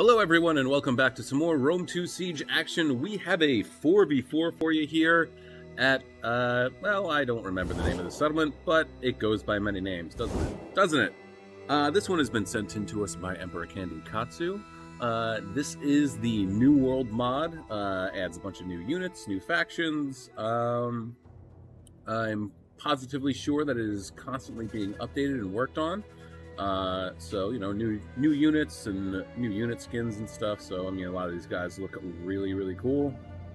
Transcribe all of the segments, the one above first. Hello everyone and welcome back to some more Rome 2 Siege action. We have a 4v4 for you here at, well, I don't remember the name of the settlement, but it goes by many names, doesn't it? This one has been sent in to us by Emperor Kanikatsu. This is the New World mod. Adds a bunch of new units, new factions. I'm positively sure that it is constantly being updated and worked on. So, you know, new units and new unit skins and stuff. So, I mean, a lot of these guys look really, really cool.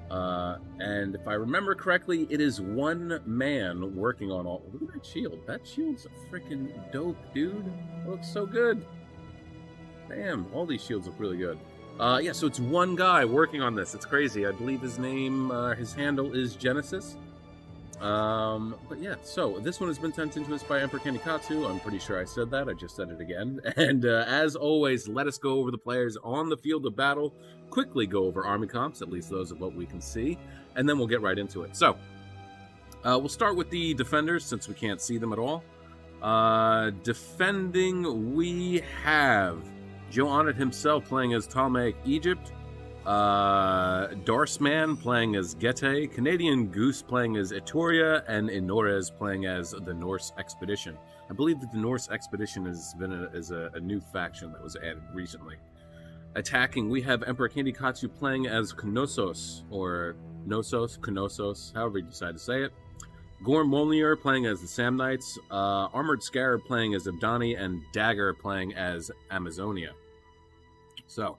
And if I remember correctly, it is one man working on all... Look at that shield. That shield's a freaking dope, dude. It looks so good. Damn, all these shields look really good. Yeah, so it's one guy working on this. It's crazy. I believe his name, his handle is Genesis. But yeah, so this one has been sent in to us by Emperor Kanikatsu. I'm pretty sure I said that. I just said it again. And as always, let us go over the players on the field of battle, quickly go over army comps, at least those of what we can see, and then we'll get right into it. So we'll start with the defenders since we can't see them at all. Defending, we have Joe Onnit himself playing as Ptolemaic Egypt. Darseman playing as Getae, Canadian Goose playing as Etoria, and Inores playing as the Norse Expedition. I believe that the Norse Expedition has been a new faction that was added recently. Attacking, we have Emperor Kanikatsu playing as Knossos, or Knossos, Knossos, however you decide to say it. Gormolniar playing as the Samnites, Armored Scarab playing as Ebdani, and Dagger playing as Amazonia. So...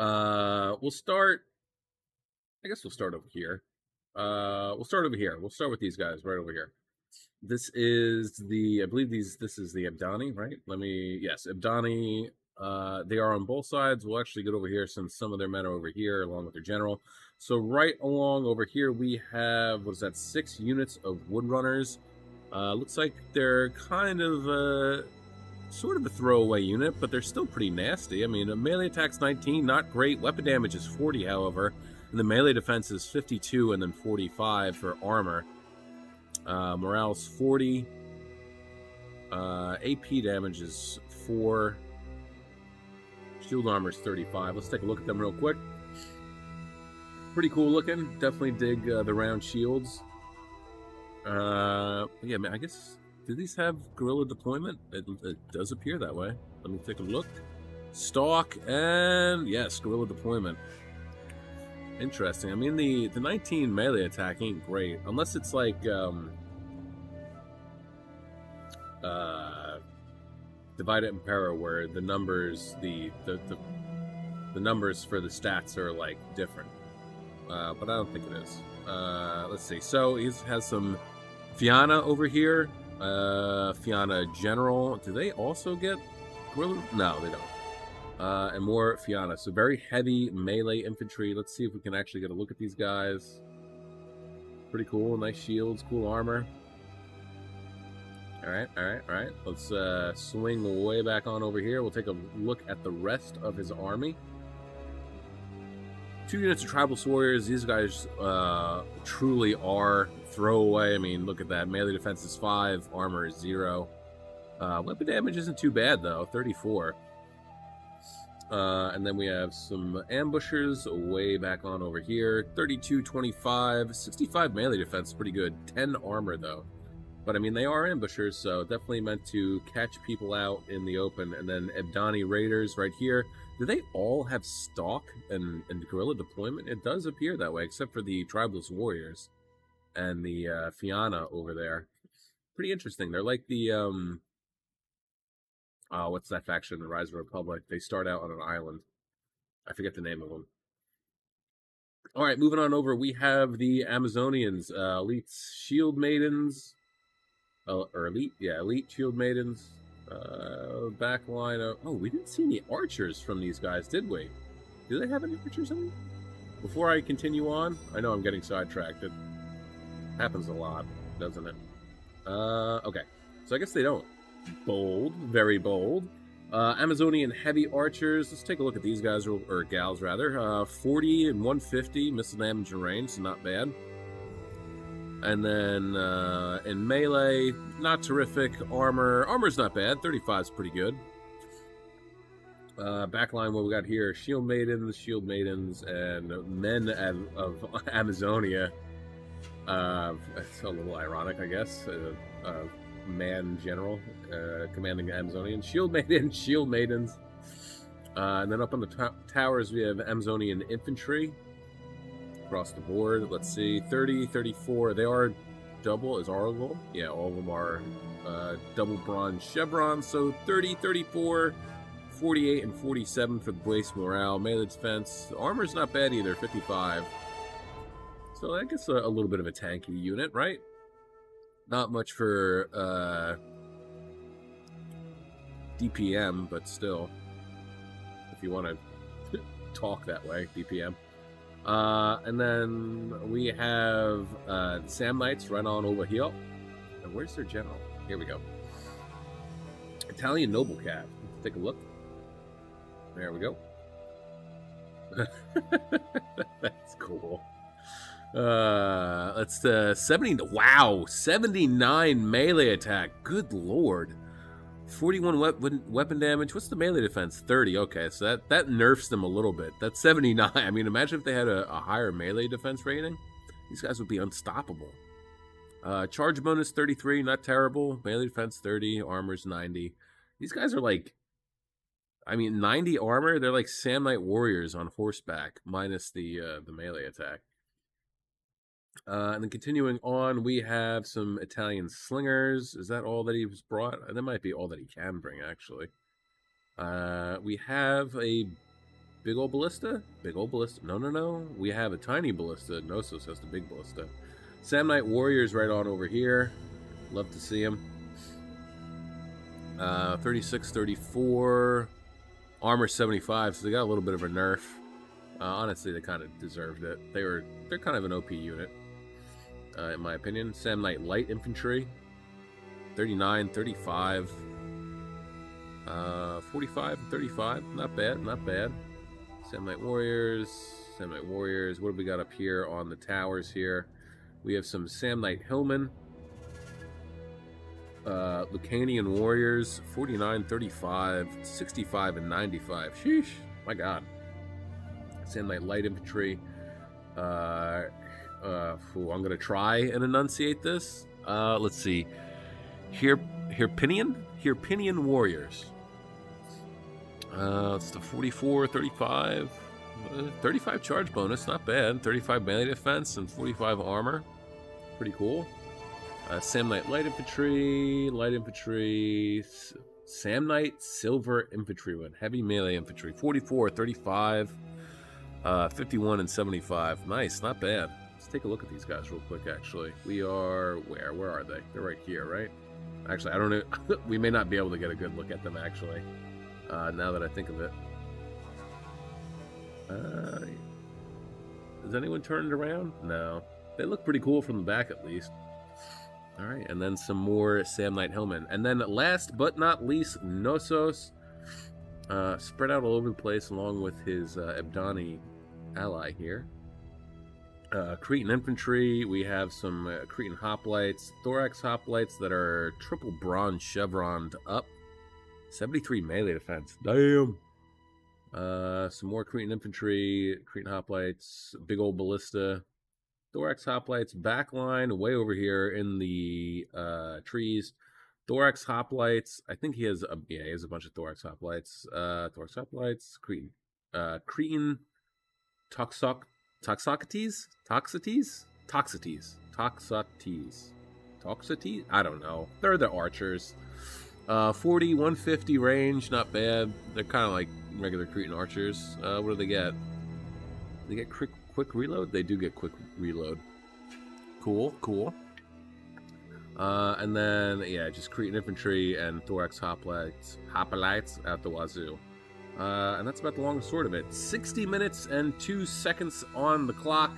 I guess we'll start over here. We'll start with these guys right over here. This is the, I believe this is the Ebdani, right? Yes, Ebdani, they are on both sides. We'll actually get over here since some of their men are over here along with their general. So right along over here, we have, what is that? 6 units of woodrunners. Looks like they're kind of, sort of a throwaway unit, but they're still pretty nasty. I mean, a melee attack's 19, not great. Weapon damage is 40, however, and the melee defense is 52 and then 45 for armor. Morale's 40. AP damage is 4. Shield armor's 35. Let's take a look at them real quick. Pretty cool looking. Definitely dig the round shields. Yeah, man, I guess... Do these have guerrilla deployment? It does appear that way. Let me take a look. Stalk, and yes, guerrilla deployment. Interesting. I mean, the 19 melee attack ain't great. Unless it's like, Divided Emperor, where the numbers, the numbers for the stats are, like, different. But I don't think it is. Let's see. So, he has some Fianna over here. Fianna General. Do they also get guerrilla? No, they don't. And more Fianna. So very heavy melee infantry. Let's see if we can actually get a look at these guys. Pretty cool. Nice shields. Cool armor. Alright, alright, alright. Let's swing way back on over here. We'll take a look at the rest of his army. 2 units of tribal warriors. These guys truly are throwaway. I mean, look at that. Melee defense is 5, armor is 0. Weapon damage isn't too bad, though. 34. And then we have some ambushers way back on over here. 32, 25, 65 melee defense. Pretty good. 10 armor, though. But, I mean, they are ambushers, so definitely meant to catch people out in the open. And then Ebdani Raiders right here. Do they all have stalk and guerrilla deployment? It does appear that way, except for the Tribalist Warriors and the Fianna over there. Pretty interesting. They're like the, what's that faction? The Rise of the Republic. They start out on an island. I forget the name of them. All right, moving on over, we have the Amazonians. Elite Shield Maidens. Or Elite, yeah, Elite Shield Maidens. Back line of... Oh, we didn't see any archers from these guys, did we? Do they have any archers in them? Before I continue on, I know I'm getting sidetracked. It happens a lot, doesn't it? Okay. So I guess they don't. Bold. Very bold. Amazonian heavy archers. Let's take a look at these guys, or gals, rather. 40 and 150 missile damage and range, so not bad. And then in melee, not terrific. Armor's not bad. 35's pretty good. Backline, what we got here, shield maidens, and men of Amazonia. It's a little ironic, I guess. Man general, commanding the Amazonian. Shield maidens. And then up on the towers, we have Amazonian infantry. Across the board, let's see, 30, 34, they are double, is all of them? Yeah, all of them are double bronze chevrons, so 30, 34, 48, and 47 for the base morale, melee defense, armor's not bad either, 55. So that gets a little bit of a tanky unit, right? Not much for DPM, but still, if you want to talk that way, DPM. And then we have the Samnites right on over here. And where's their general? Here we go. Italian noble cab. Let's take a look. There we go. That's cool. That's 70. Wow, 79 melee attack. Good lord. 41 weapon damage. What's the melee defense? 30. Okay, so that nerfs them a little bit. That's 79. I mean, imagine if they had a higher melee defense rating. These guys would be unstoppable. Charge bonus 33. Not terrible. Melee defense 30. Armor's 90. These guys are like... I mean, 90 armor? They're like Samnite warriors on horseback. Minus the melee attack. And then continuing on, we have some Italian slingers. Is that all that he was brought? That might be all that he can bring, actually. We have a big old ballista. Big old ballista. No, no, no. We have a tiny ballista. Knossos has the big ballista. Samnite warriors right on over here. Love to see him. 36, 34. Armor 75, so they got a little bit of a nerf. Honestly, they kind of deserved it. They're kind of an OP unit. In my opinion. Samnite light infantry, 39, 35, 45, 35, not bad, not bad. Samnite warriors, what have we got up here on the towers here? We have some Samnite hillmen, Lucanian warriors, 49, 35, 65, and 95, sheesh, my god. Samnite light infantry, I'm gonna try and enunciate this. Let's see. Hirpinian warriors. It's the 44, 35, 35 charge bonus, not bad. 35 melee defense and 45 armor, pretty cool. Samnite light infantry, Samnite silver infantryman, heavy melee infantry. 44, 35, 51, and 75. Nice, not bad. Let's take a look at these guys real quick, actually. We are... where? Where are they? They're right here, right? Actually, I don't know. We may not be able to get a good look at them, actually. Now that I think of it. Is anyone turned around? No. They look pretty cool from the back, at least. Alright, and then some more Samnite Hillmen. And then last but not least, Knossos. Spread out all over the place along with his Ebdani ally here. Cretan infantry, we have some Cretan hoplites, thorax hoplites that are triple bronze chevroned up. 73 melee defense, damn! Some more Cretan infantry, Cretan hoplites, big old ballista, thorax hoplites, backline way over here in the trees. Thorax hoplites, I think he has a, yeah, he has a bunch of thorax hoplites, Cretan, Tuxok. Toxotes? I don't know. They're the archers. 40, 150 range, not bad. They're kind of like regular Cretan archers. What do they get? They get quick reload? They do get quick reload. Cool, cool. And then, yeah, just Cretan infantry and thorax hoplites at the wazoo. And that's about the longest sword of it. 60 minutes and 2 seconds on the clock.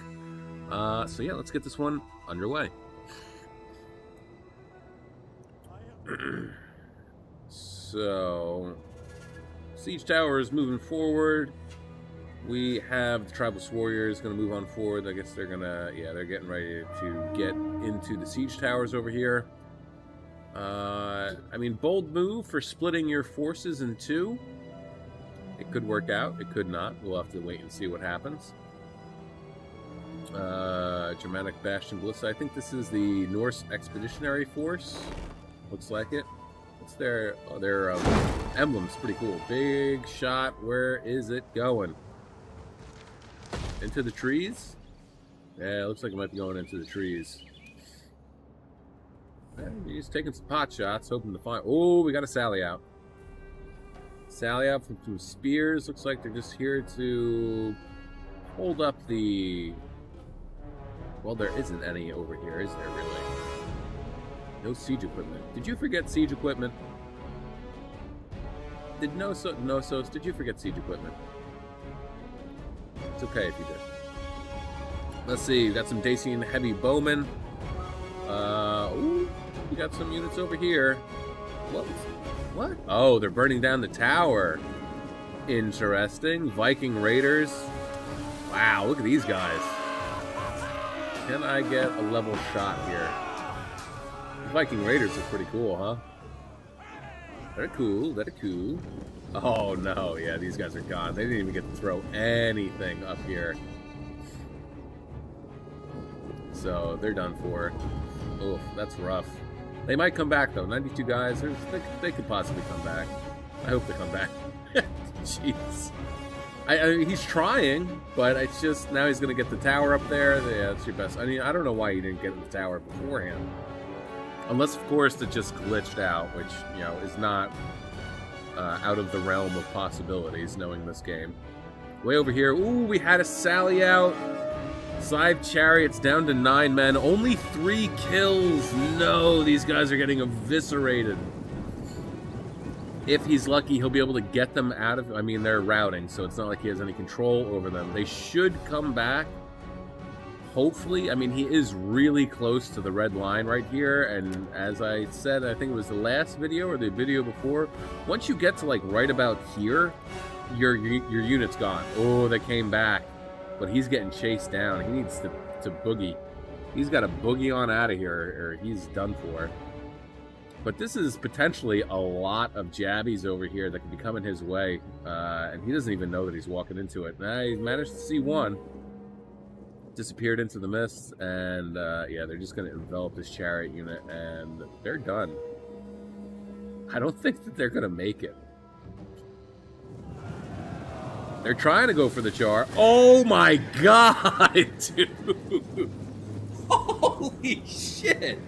So yeah, let's get this one underway. So, siege tower is moving forward. We have the tribalist warriors going to move on forward. I guess they're going to, yeah, they're getting ready to get into the siege towers over here. I mean, bold move for splitting your forces in two. It could work out. It could not. We'll have to wait and see what happens. Germanic Bastion Ballista. I think this is the Norse Expeditionary Force. Looks like it. What's their... Oh, their emblem's pretty cool. Big shot. Where is it going? Into the trees? Yeah, it looks like it might be going into the trees. He's taking some pot shots, hoping to find... Oh, we got a sally out. Sally out from some spears. Looks like they're just here to hold up the... Well, there isn't any over here, is there, really? No siege equipment. Did you forget siege equipment? Did Knossos, did you forget siege equipment? It's okay if you did. Let's see, we got some Dacian heavy bowmen. Ooh, we got some units over here. What? Oh, they're burning down the tower. Interesting. Viking raiders. Wow, look at these guys. Can I get a level shot here? The Viking raiders are pretty cool, huh? They're cool. They're cool. Oh, no. Yeah, these guys are gone. They didn't even get to throw anything up here. So, they're done for. Oof, that's rough. They might come back, though. 92 guys, they could possibly come back. I hope they come back. Jeez. I mean, he's trying, but it's just, now he's going to get the tower up there. Yeah, that's your best. I mean, I don't know why you didn't get the tower beforehand. Unless, of course, it just glitched out, which, you know, is not out of the realm of possibilities, knowing this game. Way over here. Ooh, we had a sally out. 5 chariots down to 9 men. Only 3 kills. No, these guys are getting eviscerated. If he's lucky, he'll be able to get them out of... I mean, they're routing, so it's not like he has any control over them. They should come back. Hopefully. I mean, he is really close to the red line right here. And as I said, I think it was the last video or the video before, once you get to, like, right about here, your unit's gone. Oh, they came back. But he's getting chased down. He needs to boogie. He's got to boogie on out of here, or he's done for. But this is potentially a lot of jabbies over here that could be coming his way. And he doesn't even know that he's walking into it. Nah, he managed to see one. Disappeared into the mist. And, yeah, they're just going to envelop this chariot unit. And they're done. I don't think that they're going to make it. They're trying to go for the char. Oh my god, dude. Holy shit.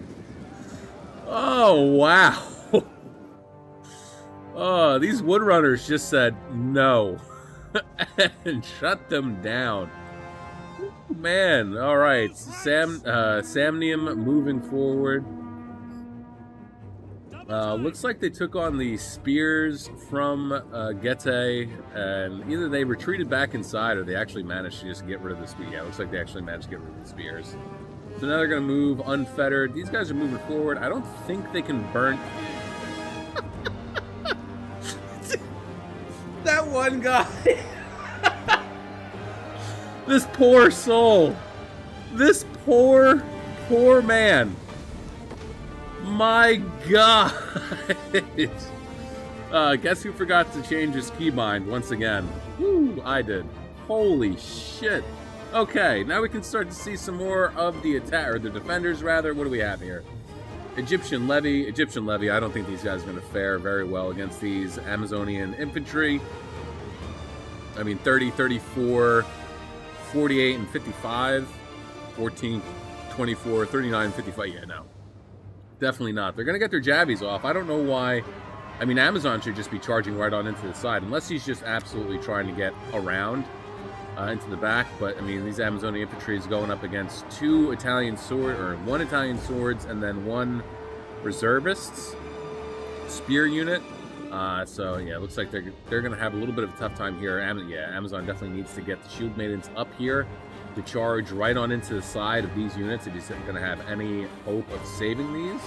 Oh, wow. Oh, these woodrunners just said no. And shut them down. Man, all right. Samnium moving forward. Looks like they took on the spears from Getae, and either they retreated back inside or they actually managed to just get rid of the spears. Yeah, looks like they actually managed to get rid of the spears. So now they're going to move unfettered. These guys are moving forward. I don't think they can burn... That one guy! This poor soul! This poor, poor man! My god! Guess who forgot to change his keybind once again? Woo, I did. Holy shit. Okay, now we can start to see some more of the attack, or the defenders rather. What do we have here? Egyptian levy. Egyptian levy, I don't think these guys are going to fare very well against these Amazonian infantry. I mean, 30, 34, 48, and 55. 14, 24, 39, 55. Yeah, no. Definitely not. They're going to get their jabbies off. I don't know why. I mean, Amazon should just be charging right on into the side, unless he's just absolutely trying to get around into the back. But, I mean, these Amazonian infantry is going up against 2 Italian sword, or 1 Italian swords and then 1 reservists spear unit. So, yeah, it looks like they're going to have a little bit of a tough time here. Yeah, Amazon definitely needs to get the shield maidens up here to charge right on into the side of these units if he's going to have any hope of saving these.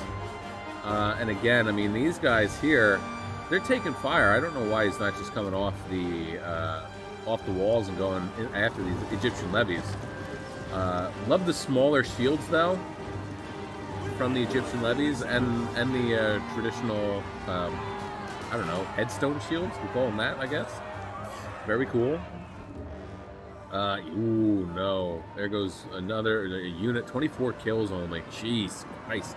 And again, I mean, these guys here, they're taking fire. I don't know why he's not just coming off the walls and going after these Egyptian levies. Love the smaller shields, though, from the Egyptian levies and the traditional, I don't know, headstone shields, we call them that, I guess. Very cool. Ooh, no. There goes another unit. 24 kills only. Jeez Christ.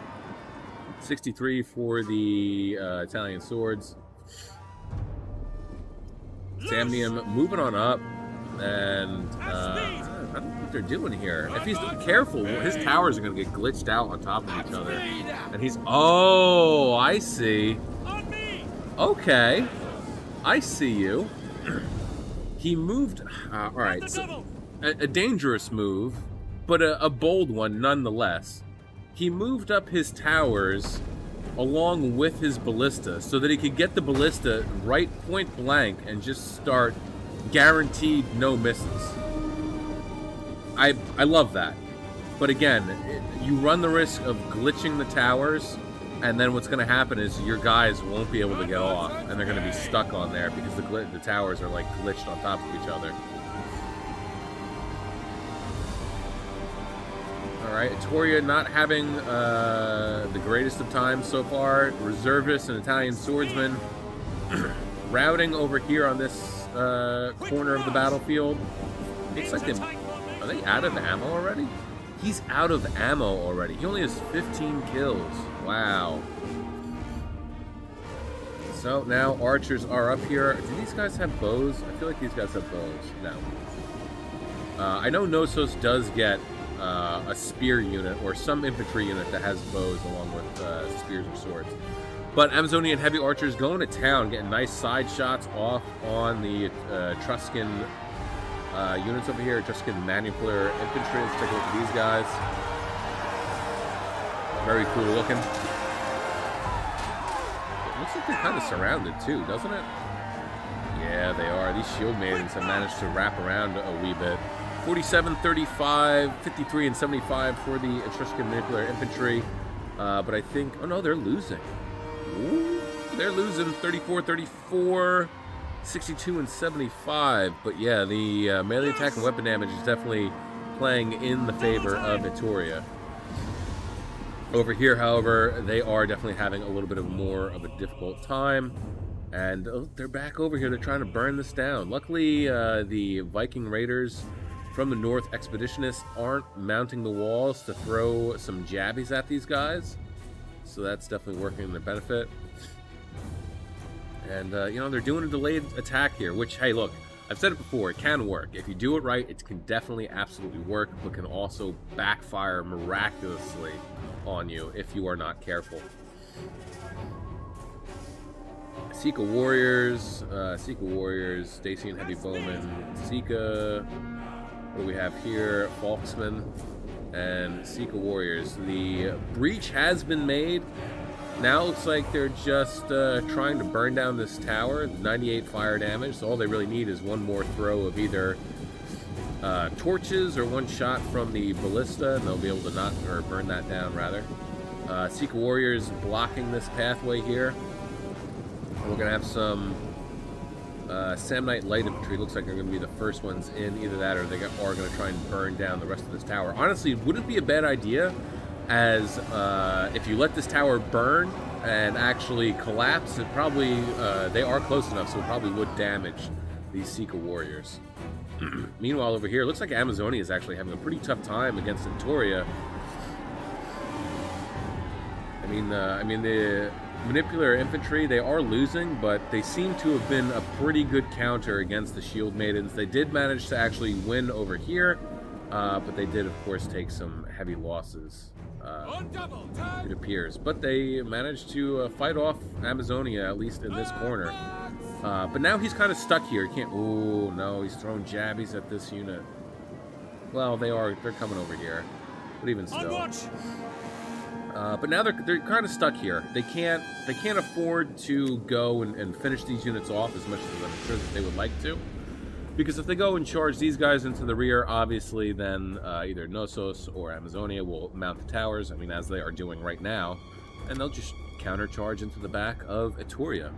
63 for the Italian swords. Samnium moving on up. And I don't know what they're doing here. If he's not careful, his towers are going to get glitched out on top of each other. And he's... Oh, I see. Okay. I see you. He moved... all right. So, a dangerous move, but a bold one nonetheless. He moved up his towers along with his ballista so that he could get the ballista right point blank and just start... guaranteed no misses. I love that. But again, you run the risk of glitching the towers, and then what's going to happen is your guys won't be able to go off, and they're going to be stuck on there because the towers are like glitched on top of each other. Alright, Etoria not having the greatest of times so far. Reservists and Italian swordsmen routing over here on this corner of the battlefield. Looks like are they out of ammo already? He's out of ammo already. He only has 15 kills. Wow. So now archers are up here. Do these guys have bows? I feel like these guys have bows. No. I know Knossos does get a spear unit or some infantry unit that has bows along with spears or swords. But Amazonian heavy archers going to town, getting nice side shots off on the Etruscan units over here. Etruscan manipular infantry. Let's take a look at these guys. Very cool looking. It looks like they're kind of surrounded too, doesn't it? Yeah, they are. These shield maidens have managed to wrap around a wee bit. 47, 35, 53, and 75 for the Etruscan manipular infantry. But I think... Oh no, they're losing. Ooh, they're losing 34, 34, 62, and 75. But yeah, the melee attack and weapon damage is definitely playing in the favor of Etoria. Over here, however, they are definitely having a little bit of more of a difficult time. And oh, they're back over here. They're trying to burn this down. Luckily, the Viking Raiders from the North Expeditionists aren't mounting the walls to throw some jabbies at these guys. So that's definitely working in their benefit. And, you know, they're doing a delayed attack here, which, hey, look, I've said it before, it can work. If you do it right, it can definitely absolutely work, but can also backfire miraculously on you if you are not careful. Sika warriors, Dacian heavy bowmen, Sika, what do we have here? Falksmen. And Sika warriors. The breach has been made. Now it looks like they're just trying to burn down this tower. 98 fire damage, so all they really need is one more throw of either torches or one shot from the ballista, and they'll be able to burn that down, rather. Sika warriors blocking this pathway here. We're going to have some Samnite light infantry. Looks like they're going to be the first ones in. Either that or they are going to try and burn down the rest of this tower. Honestly, wouldn't it be a bad idea as if you let this tower burn and actually collapse? It probably, they are close enough, so it probably would damage these Sika warriors. Meanwhile, over here, looks like Amazonia is actually having a pretty tough time against Etoria. I mean, the Manipular infantry, they are losing, but they seem to have been a pretty good counter against the shield maidens. They did manage to actually win over here, but they did, of course, take some heavy losses, it appears. But they managed to fight off Amazonia, at least in this corner. But now he's kind of stuck here. He can't... Oh, no, he's throwing jabbies at this unit. Well, they're coming over here. But even still... but now they're kind of stuck here. They can't afford to go and finish these units off as much as I'm sure that they would like to, because if they go and charge these guys into the rear, obviously then either Knossos or Amazonia will mount the towers. I mean, as they are doing right now, and they'll just countercharge into the back of Etoria.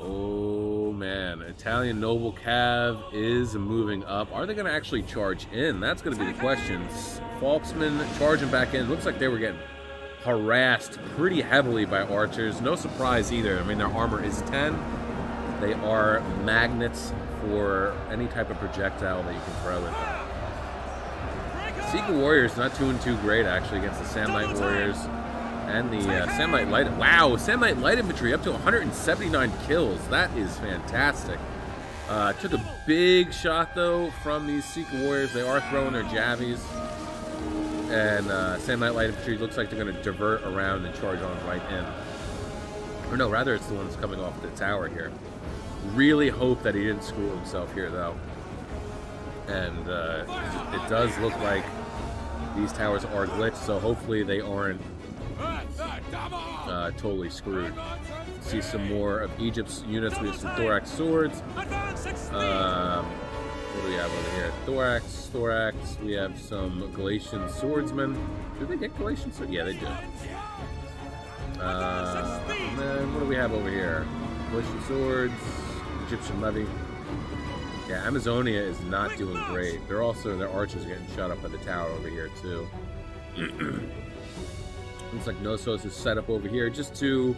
Oh man, Italian noble cav is moving up. Are they going to actually charge in? That's going to be the question. Falksmen charging back in. Looks like they were getting harassed pretty heavily by archers. No surprise either. I mean, their armor is 10. They are magnets for any type of projectile that you can throw at them. Seagull Warriors not 2-2 great, actually, against the Samnite Warriors and the Samnite Light. Wow, Samnite Light Infantry up to 179 kills. That is fantastic. Took a big shot, though, from these Seagull Warriors. They are throwing their jabbies. And Samnite Light Infantry looks like they're going to divert around and charge on right in. Or no, rather it's the one that's coming off the tower here. Really hope that he didn't screw himself here, though. And it does look like these towers are glitched, so hopefully they aren't totally screwed. See some more of Egypt's units. We have some thorax swords. What do we have over here? Thorax. We have some Galatian swordsmen. Do they get Galatian swords? Yeah, they do. And then what do we have over here? Galatian swords, Egyptian levy. Yeah, Amazonia is not doing great. They're also, their archers are getting shot up by the tower over here, too. Looks like Knossos is set up over here just to,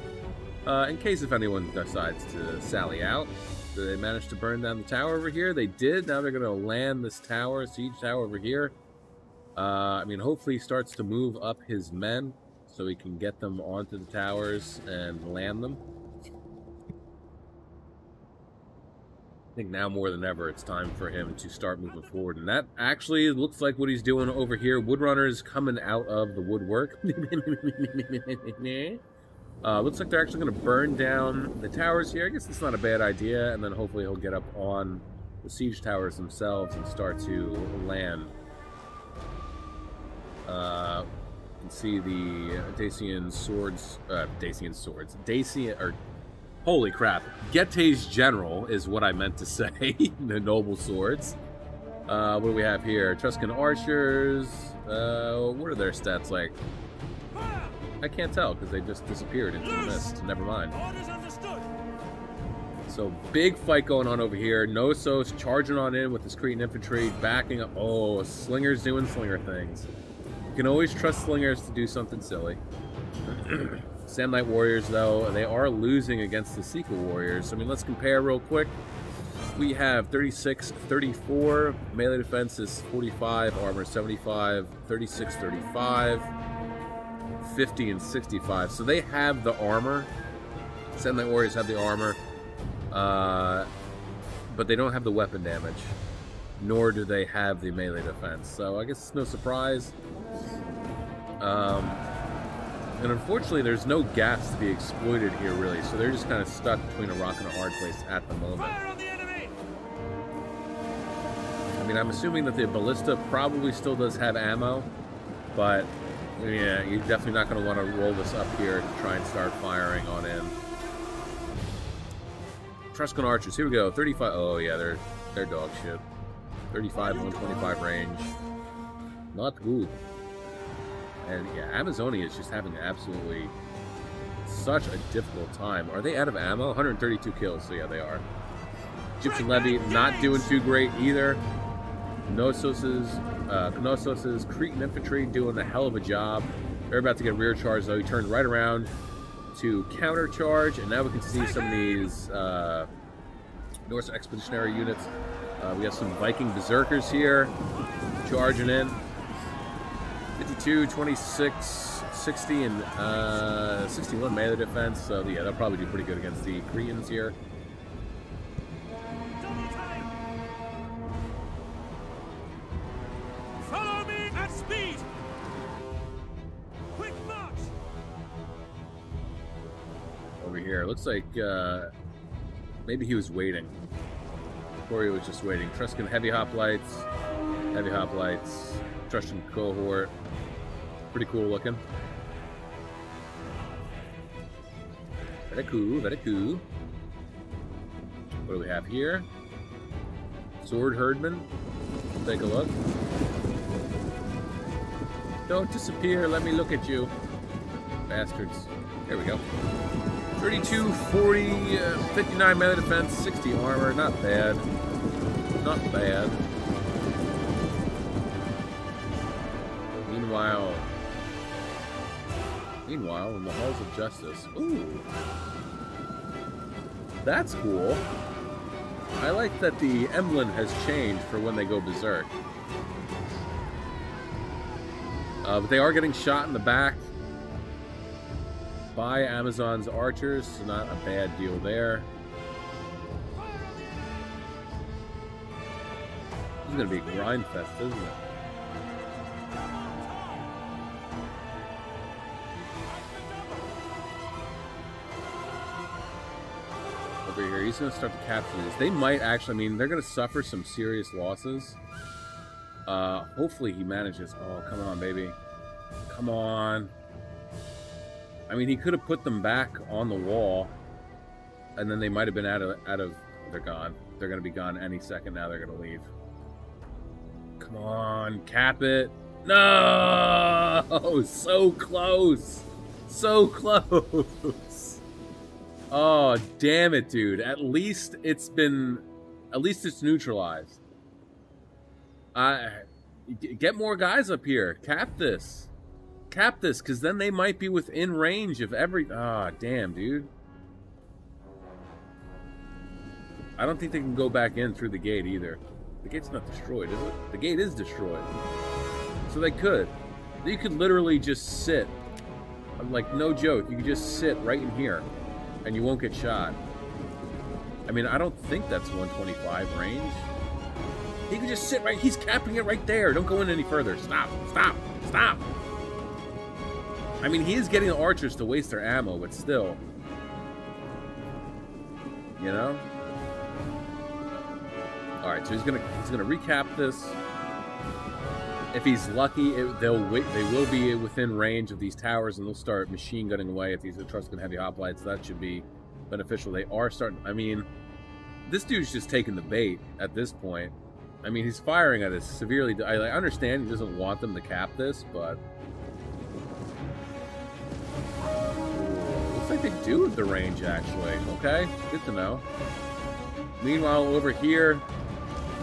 in case if anyone decides to sally out. They managed to burn down the tower over here. They did. Now they're going to land this tower, siege tower over here. I mean, hopefully he starts to move up his men so he can get them onto the towers and land them. I think now more than ever, it's time for him to start moving forward. And that actually looks like what he's doing over here. Woodrunner's coming out of the woodwork. Looks like they're actually going to burn down the towers here. I guess it's not a bad idea. And then hopefully he'll get up on the siege towers themselves and start to land. You can see the Dacian swords. Dacian, or... Holy crap. Getae's general is what I meant to say. The noble swords. What do we have here? Etruscan archers. What are their stats like? I can't tell because they just disappeared into the mist. Never mind. So big fight going on over here. Knossos charging on in with his Cretan infantry. Backing up. Oh, Slinger's doing Slinger things. You can always trust Slingers to do something silly. Samnite Warriors, though, they are losing against the Seagull Warriors. I mean, let's compare real quick. We have 36, 34. Melee defense is 45. Armor 75. 36, 35. 50 and 65. So they have the armor. Samnite Warriors have the armor. But they don't have the weapon damage. Nor do they have the melee defense. So I guess it's no surprise. And unfortunately, there's no gaps to be exploited here, really. So they're just kind of stuck between a rock and a hard place at the moment. I mean, I'm assuming that the ballista probably still does have ammo. But, yeah, you're definitely not going to want to roll this up here to try and start firing on in. Etruscan archers, here we go. 35. Oh, yeah, they're dog shit. 35, 125 range. Not good. And yeah, Amazonia is just having absolutely such a difficult time. Are they out of ammo? 132 kills, so yeah, they are. Egyptian Levy not doing too great either. Knossos' Cretan infantry doing a hell of a job. They're about to get rear charge, though. He turned right around to counter charge, and now we can see some of these Norse Expeditionary units. We have some Viking Berserkers here charging in. 52, 26, 60, and 61 melee defense. So, yeah, they'll probably do pretty good against the Cretans here. Follow me at speed! Quick march! Over here. Looks like maybe he was waiting. Corey was just waiting. Etruscan heavy hoplites. Etruscan cohort. Pretty cool looking. Very cool, very cool. What do we have here? Sword herdman. We'll take a look. Don't disappear, let me look at you. Bastards. There we go. 32, 40, 59 melee defense, 60 armor. Not bad. Not bad. Meanwhile... Meanwhile, in the halls of justice. Ooh. That's cool. I like that the emblem has changed for when they go berserk. But they are getting shot in the back by Amazon's archers, so not a bad deal there. This is going to be a grind fest, isn't it? Over here, he's going to start to capture this. They might actually, I mean, they're going to suffer some serious losses. Hopefully he manages. Oh, come on, baby. Come on. I mean, he could have put them back on the wall, and then they might have been out of. They're gone. They're going to be gone any second now. They're going to leave. Come on, cap it. No! So close. So close. Oh, damn it, dude. At least it's neutralized. Get more guys up here. Cap this. Cap this, because then they might be within range of every... Ah, oh, damn, dude. I don't think they can go back in through the gate either. The gate's not destroyed, is it? The gate is destroyed. So they could. You could literally just sit. I'm like, no joke. You could just sit right in here, and you won't get shot. I mean, I don't think that's 125 range. He could just sit right... He's capping it right there. Don't go in any further. Stop. Stop. Stop. I mean, he is getting the archers to waste their ammo, but still. You know? Alright, so he's gonna recap this. If he's lucky, they will be within range of these towers, and they'll start machine gunning away at these Etruscan heavy hoplites. That should be beneficial. They are starting... I mean, this dude's just taking the bait at this point. I mean, he's firing at us severely. I understand he doesn't want them to cap this, but... Looks like they do have the range, actually. Okay, good to know. Meanwhile, over here,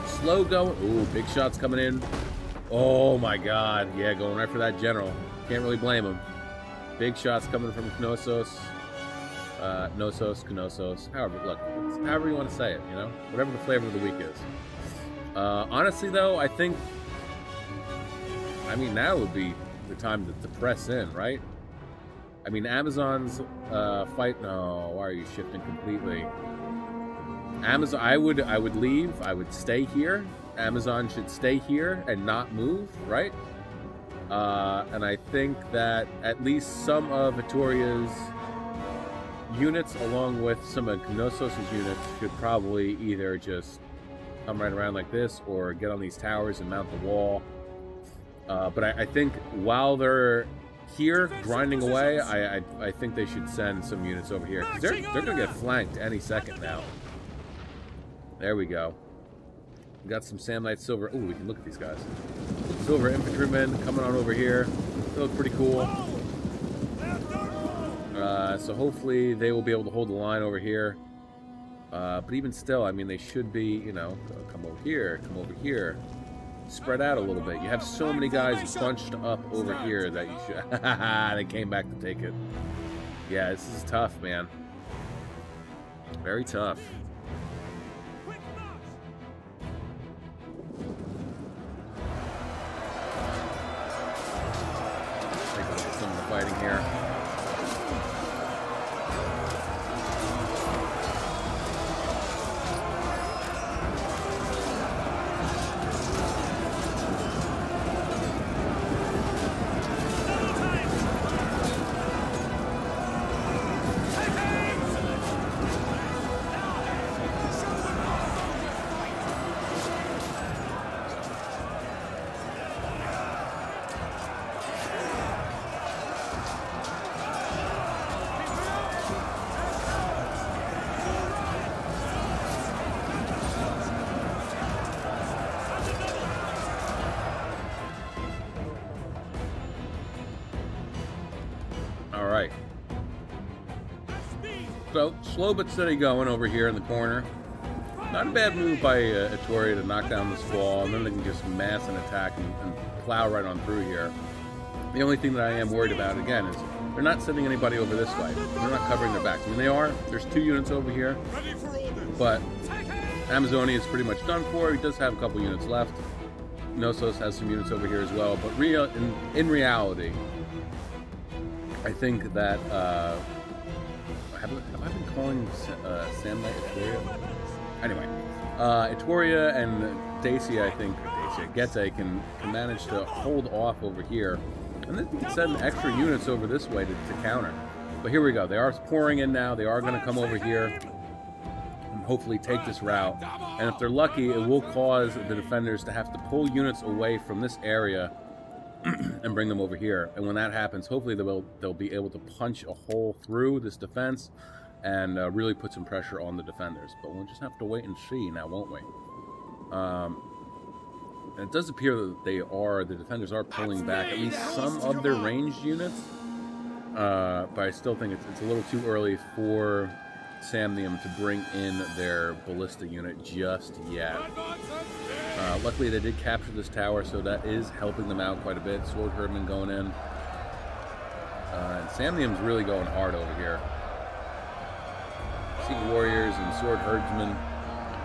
slow going. Ooh, big shots coming in. Oh, my God. Yeah, going right for that general. Can't really blame him. Big shots coming from Knossos. Knossos. However you want to say it, you know? Whatever the flavor of the week is. Honestly, though, I think... I mean, now would be the time to press in, right? I mean, Amazon's fight... No, why are you shifting completely? Amazon... I would leave. I would stay here. Amazon should stay here and not move, right? And I think that at least some of Etoria's units, along with some of Knossos' units, should probably either just come right around like this or get on these towers and mount the wall. But I think while they're... here, grinding away, I think they should send some units over here. They're going to get flanked any second now. There we go. We got some Samnite silver. Ooh, we can look at these guys. Silver infantrymen coming on over here. They look pretty cool. So hopefully they will be able to hold the line over here. But even still, I mean, they should be, you know, come over here, come over here. Spread out a little bit. You have so many guys bunched up over here that you should... They came back to take it. Yeah, this is tough, man. Very tough. Take a look at some of the fighting here. Slow but steady going over here in the corner. Not a bad move by Etoria to knock down this wall, and then they can just mass an attack and plow right on through here. The only thing that I am worried about, again, is They're not sending anybody over this way. They're not covering their backs. I mean, they are. There's 2 units over here, but Amazonia is pretty much done for. He does have a couple units left. Knossos has some units over here as well, but in reality, I think that have I been calling Samnite Etoria? Anyway, Etoria and Dacia, I think, Getae can manage to hold off over here, and then we can send extra units over this way to counter. But here we go. They are pouring in now. They are going to come over here and hopefully take this route. And if they're lucky, it will cause the defenders to have to pull units away from this area and bring them over here. And when that happens, hopefully they'll be able to punch a hole through this defense and really put some pressure on the defenders. But we'll just have to wait and see now, won't we? And it does appear that the defenders are pulling back at least some of their ranged units. But I still think it's a little too early for Samnium to bring in their ballista unit just yet. Luckily they did capture this tower, so that is helping them out quite a bit. Sword Herdman going in. And Samnium's really going hard over here. Sea Warriors and Sword Herdsmen.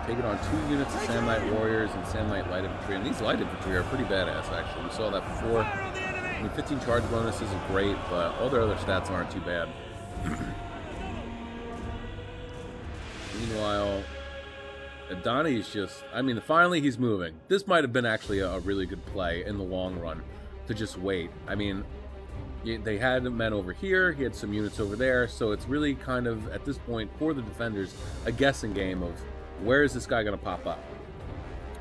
Taking on 2 units of Samnite Warriors and Samnite Light Infantry. And these Light Infantry are pretty badass, actually. We saw that before. I mean, 15 charge bonus isn't great, but all their other stats aren't too bad. Meanwhile, Ebdani's just... I mean, finally he's moving. This might have been actually a really good play in the long run to just wait. I mean, they had men over here. He had some units over there. So it's really kind of, at this point, for the defenders, a guessing game of... where is this guy going to pop up?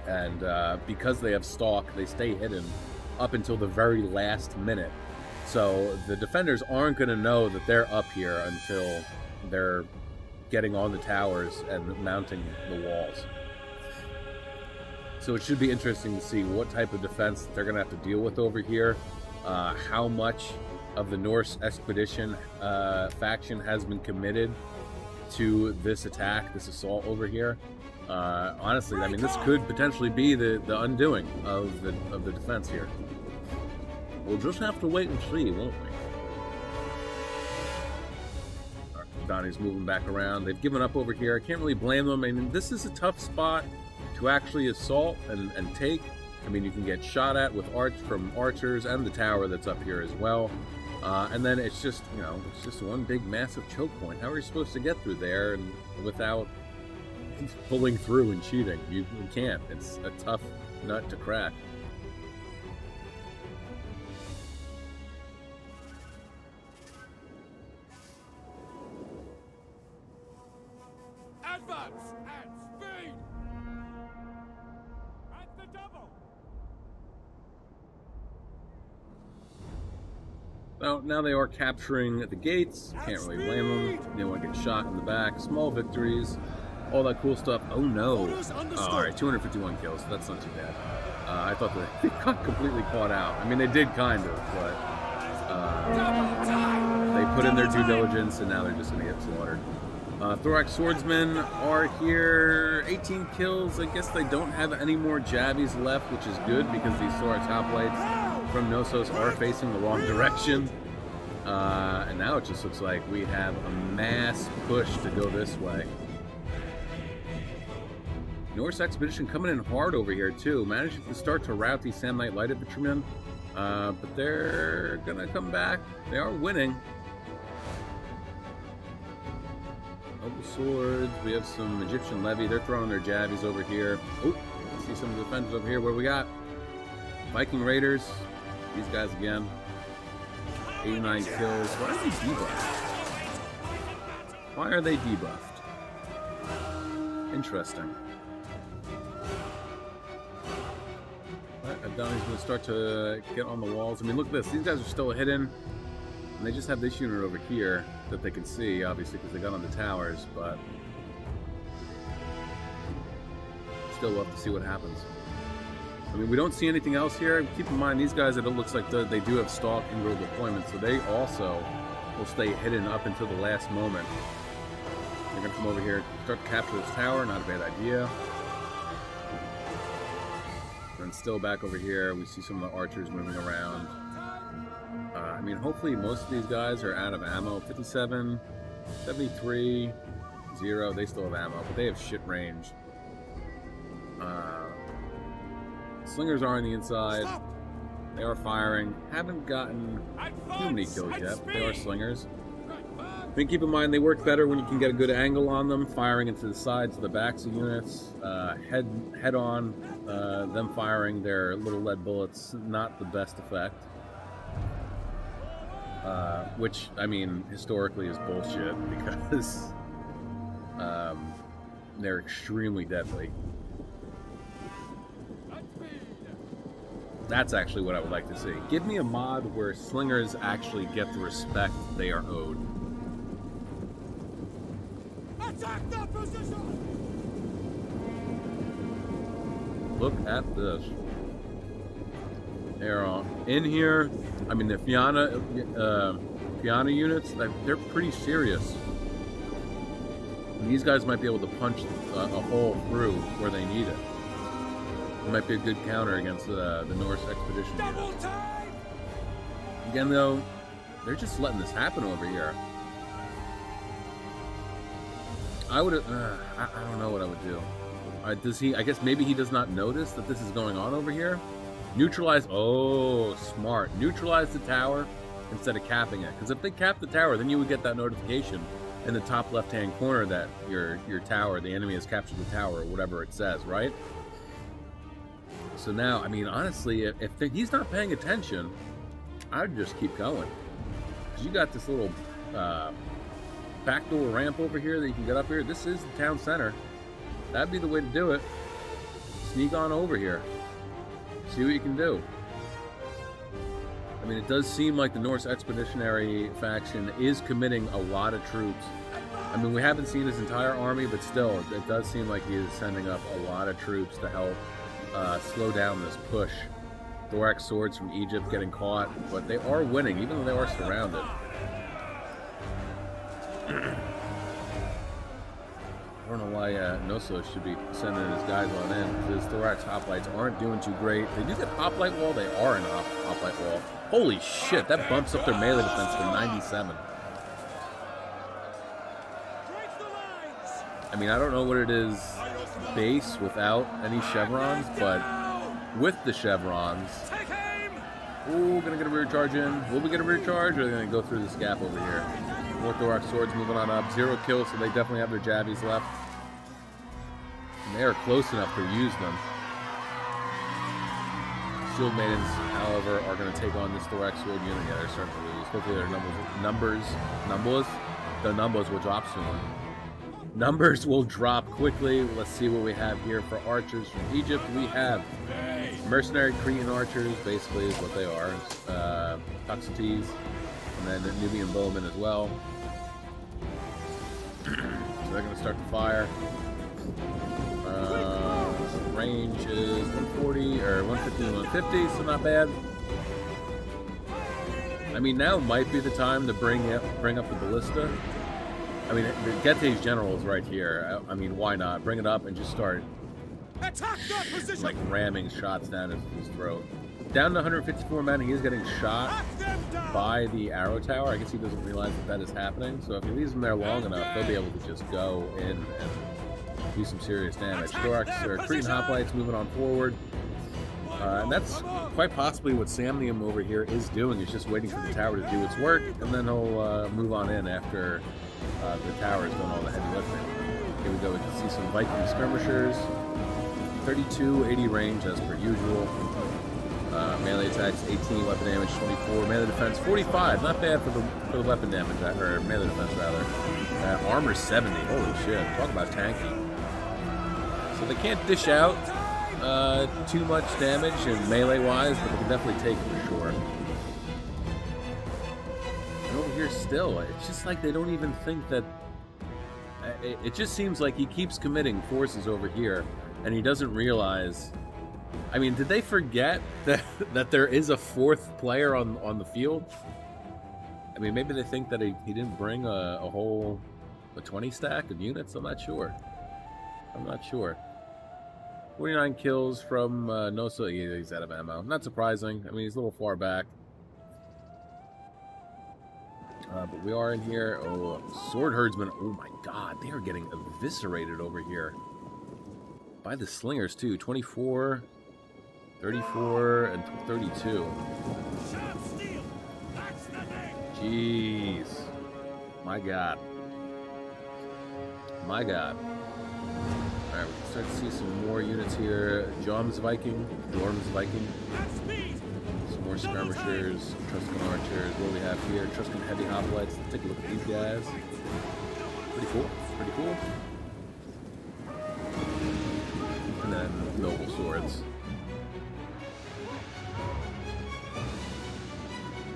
And because they have stalk, they stay hidden up until the very last minute. So the defenders aren't going to know that they're up here until they're getting on the towers and mounting the walls. So it should be interesting to see what type of defense they're going to have to deal with over here, how much of the Norse Expedition faction has been committed to this attack, this assault over here. Honestly, I mean, this could potentially be the undoing of the defense here. We'll just have to wait and see, won't we? Right, Donnie's moving back around. They've given up over here. I can't really blame them. I mean, this is a tough spot to actually assault and take. I mean, you can get shot at with from archers and the tower that's up here as well. And then it's just, you know, it's just one big massive choke point. How are you supposed to get through there and without pulling through and cheating? You can't. It's a tough nut to crack. Advance at speed! At the double! So now they are capturing the gates. Can't really blame them. They want to get shot in the back. Small victories, all that cool stuff. Oh no! Oh, all right, 251 kills. So that's not too bad. I thought they got completely caught out. I mean, they did kind of, but they put in their due diligence, and now they're just going to get slaughtered. Thorax swordsmen are here. 18 kills. I guess they don't have any more jabbies left, which is good because these Thorax hoplites from Knossos are facing the wrong direction. And now it just looks like we have a mass push to go this way. Norse Expedition coming in hard over here too, managing to start to rout these Samnite Light Infantrymen. But they're gonna come back. They are winning. Noble swords, we have some Egyptian levy. They're throwing their jabbies over here. Oh, I see some defenders over here. What do we got? Viking Raiders, these guys again, 89 kills. Why are they debuffed? Interesting. Right, Ebdani's going to start to get on the walls. I mean, look at this. These guys are still hidden, and they just have this unit over here that they can see, obviously, because they got on the towers, but still love to see what happens. I mean, we don't see anything else here. Keep in mind, these guys, it looks like they do have stalk inroad deployment, so they also will stay hidden up until the last moment. They're going to come over here, start to capture this tower. Not a bad idea. And still back over here, we see some of the archers moving around. I mean, hopefully most of these guys are out of ammo. 57, 73, 0. They still have ammo, but they have shit range. Slingers are on the inside. Stop. They are firing. Haven't gotten too many kills yet, but they are slingers. Then keep in mind they work better when you can get a good angle on them, firing into the sides of the backs of units, head on, them firing their little lead bullets, not the best effect. Which, I mean, historically is bullshit because they're extremely deadly. That's actually what I would like to see. Give me a mod where slingers actually get the respect they are owed. Attack that position! Look at this. They're all in here. I mean, the Fianna units, they're pretty serious. And these guys might be able to punch a hole through where they need it. It might be a good counter against the Norse Expedition. Again, though, they're just letting this happen over here. I would I don't know what I would do. Does he? I guess maybe he does not notice that this is going on over here. Neutralize. Oh, smart. Neutralize the tower instead of capping it. Because if they cap the tower, then you would get that notification in the top left-hand corner that your tower, the enemy has captured the tower, or whatever it says, right? So now, I mean, honestly, if he's not paying attention, I'd just keep going. Because you got this little backdoor ramp over here that you can get up here. This is the town center. That'd be the way to do it. Sneak on over here. See what you can do. I mean, it does seem like the Norse Expeditionary faction is committing a lot of troops. I mean, we haven't seen his entire army, but still, it does seem like he is sending up a lot of troops to help slow down this push. Thorax swords from Egypt getting caught, but they are winning, even though they are surrounded. I don't know why Knossos should be sending his guys on in. His Thorax hoplites aren't doing too great. They do get hoplite wall. They are in a hoplite wall. Holy shit, that bumps up their melee defense to 97. I mean, I don't know what it is base without any chevrons, but with the chevrons, ooh, gonna get a rear charge in. Will we get a rear charge, or are they gonna go through this gap over here? More Thorax swords moving on up. 0 kills, so they definitely have their jabbies left. And they are close enough to use them. Shield maidens, however, are gonna take on this Thorax sword unit. Yeah, they're starting to lose. Hopefully their numbers will drop soon. Numbers will drop quickly. Let's see what we have here for archers from Egypt. We have mercenary Cretan archers, basically is what they are. Toxotes, and then the Nubian bowmen as well. So they're going to start to fire. Range is 140, or 150, 150, so not bad. I mean, now might be the time to bring up the ballista. I mean, Getae's general is right here. I mean, why not? Bring it up and just start like ramming shots down his throat. Down to 154 men, he is getting shot by the arrow tower. I guess he doesn't realize that is happening. So if he leaves them there long enough, they'll be able to just go in and do some serious damage. Thorax or Cretan hoplites moving on forward. And that's quite possibly what Samnium over here is doing. It's just waiting for the tower to do its work, and then he'll move on in after the tower is doing all the heavy lifting. Here we go, we can see some Viking skirmishers. 3280 range as per usual. Melee attacks 18, weapon damage 24, melee defense 45. Not bad for the weapon damage, or melee defense rather. Armor 70, holy shit, talk about tanky. So they can't dish out too much damage and melee wise, but they can definitely take it for sure. And over here still, it's just like they don't even think that. It just seems like he keeps committing forces over here, and he doesn't realize. I mean, did they forget that there is a fourth player on the field? I mean, maybe they think that he didn't bring a whole 20 stack of units. I'm not sure. 49 kills from Nosa. He's out of ammo. Not surprising. I mean, he's a little far back. But we are in here. Oh, sword herdsmen. Oh my god, they are getting eviscerated over here. By the slingers, too. 24, 34, and 32. Jeez. My god. My god. Alright, we can start to see some more units here. Jorm's Viking. Some more skirmishers, Truscan archers. What do we have here? Truscan heavy hoplites. Let's take a look at these guys. Pretty cool. Pretty cool. And then noble swords.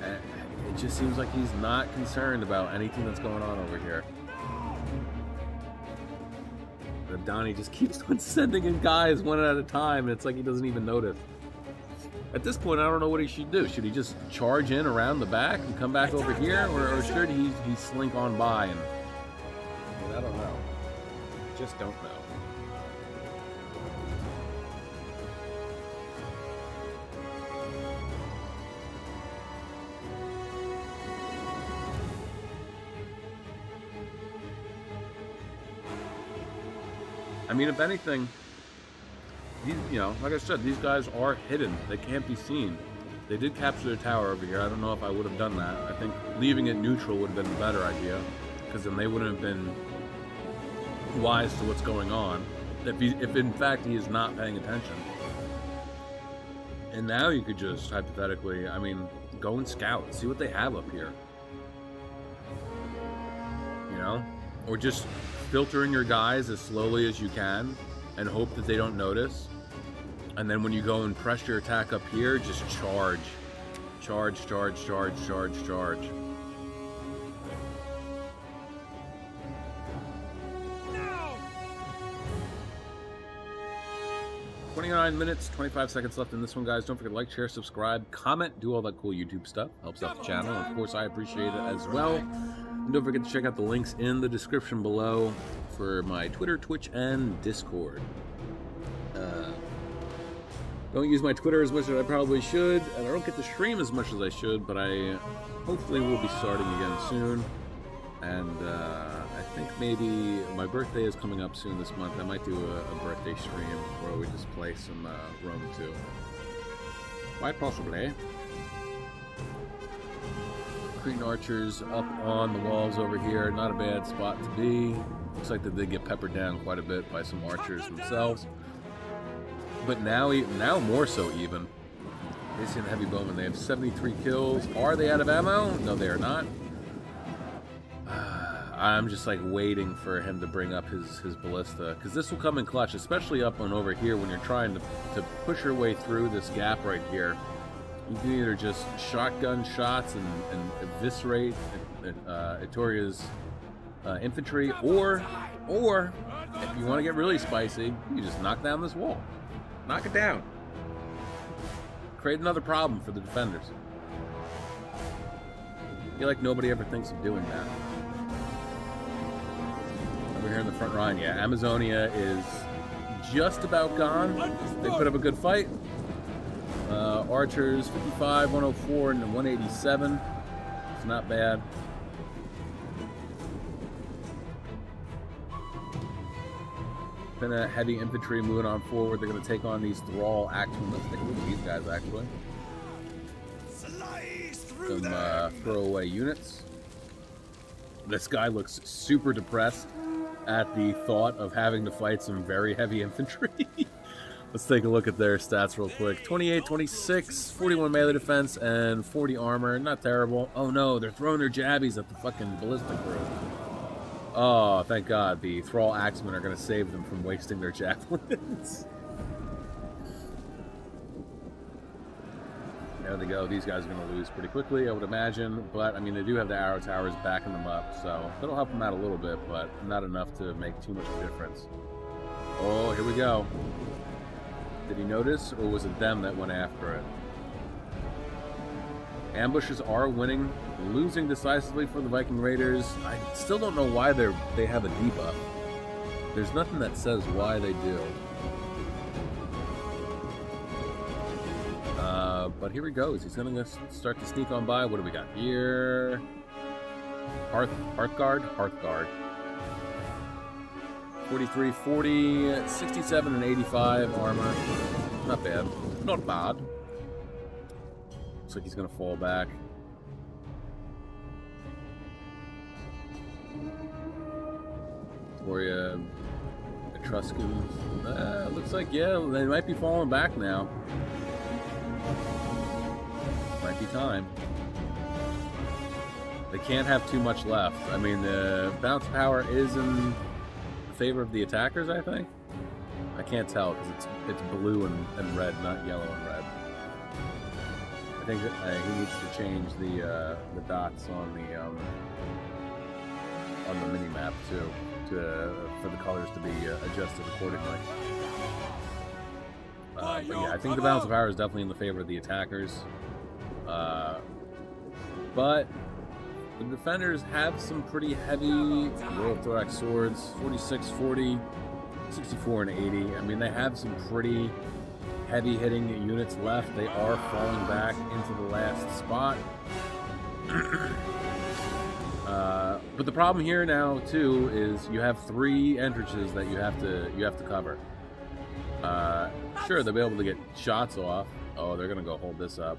It just seems like he's not concerned about anything that's going on over here. But Donnie just keeps on sending in guys one at a time, and it's like he doesn't even notice. At this point, I don't know what he should do. Should he just charge in around the back and come back over here, or should he slink on by? And I don't know. Just don't know. I mean, if anything, these, you know, like I said, these guys are hidden. They can't be seen. They did capture the tower over here. I don't know if I would have done that. I think leaving it neutral would have been a better idea, because then they wouldn't have been wise to what's going on, if in fact he is not paying attention. And now you could just, hypothetically, I mean, go and scout, see what they have up here. You know? Or just filter in your guys as slowly as you can and hope that they don't notice. And then when you go and press your attack up here, just charge. Charge, charge, charge, charge, charge. No! 29 minutes, 25 seconds left in this one, guys. Don't forget to like, share, subscribe, comment, do all that cool YouTube stuff. Helps out the channel. Of course, I appreciate it as well. And don't forget to check out the links in the description below for my Twitter, Twitch, and Discord. Don't use my Twitter as much as I probably should, and I don't get to stream as much as I should, but I hopefully will be starting again soon. And I think maybe my birthday is coming up soon this month. I might do a birthday stream where we just play some Rome 2. Quite possibly. Cretan archers up on the walls over here. Not a bad spot to be. Looks like that they get peppered down quite a bit by some archers themselves. But now more so even. They see a heavy bowman. They have 73 kills. Are they out of ammo? No, they are not. I'm just like waiting for him to bring up his ballista, because this will come in clutch, especially up on over here when you're trying to push your way through this gap right here. You can either just shotgun shots and eviscerate Etoria's infantry, or if you want to get really spicy, you just knock down this wall. Knock it down. Create another problem for the defenders. I feel like nobody ever thinks of doing that. Over here in the front line, yeah, Amazonia is just about gone. They put up a good fight. Archers, 55, 104, and 187. It's not bad. Then a heavy infantry moving on forward. They're going to take on these Thrall axemen. Let's take a look at these guys, actually. Some throwaway units. This guy looks super depressed at the thought of having to fight some very heavy infantry. Let's take a look at their stats real quick. 28, 26, 41 melee defense, and 40 armor. Not terrible. Oh no, they're throwing their jabbies at the fucking ballistic crew. Oh, thank god. The Thrall axemen are going to save them from wasting their javelins. There they go. These guys are going to lose pretty quickly, I would imagine. But, I mean, they do have the arrow towers backing them up, so that'll help them out a little bit, but not enough to make too much of a difference. Oh, here we go. Did he notice, or was it them that went after it? Ambushes are winning, losing decisively for the Viking Raiders. I still don't know why they have a debuff. There's nothing that says why they do. But here he goes. He's going to start to sneak on by. What do we got here? Hearthguard. 43, 40, 67, and 85 armor. Not bad. Not bad. Looks like he's going to fall back. Etoria, Etruscans. Looks like, yeah, they might be falling back now. Might be time. They can't have too much left. I mean, the bounce power is in favor of the attackers, I think. I can't tell because it's blue and red, not yellow and red. I think that he needs to change the dots on the mini map too, for the colors to be adjusted accordingly. But yeah, I think the balance of power is definitely in the favor of the attackers. But the defenders have some pretty heavy World Thorax swords, 46, 40, 64, and 80. I mean, they have some pretty heavy-hitting units left. They are falling back into the last spot. But the problem here now, too, is you have three entrances that you have to cover. Sure, they'll be able to get shots off. Oh, they're gonna go hold this up.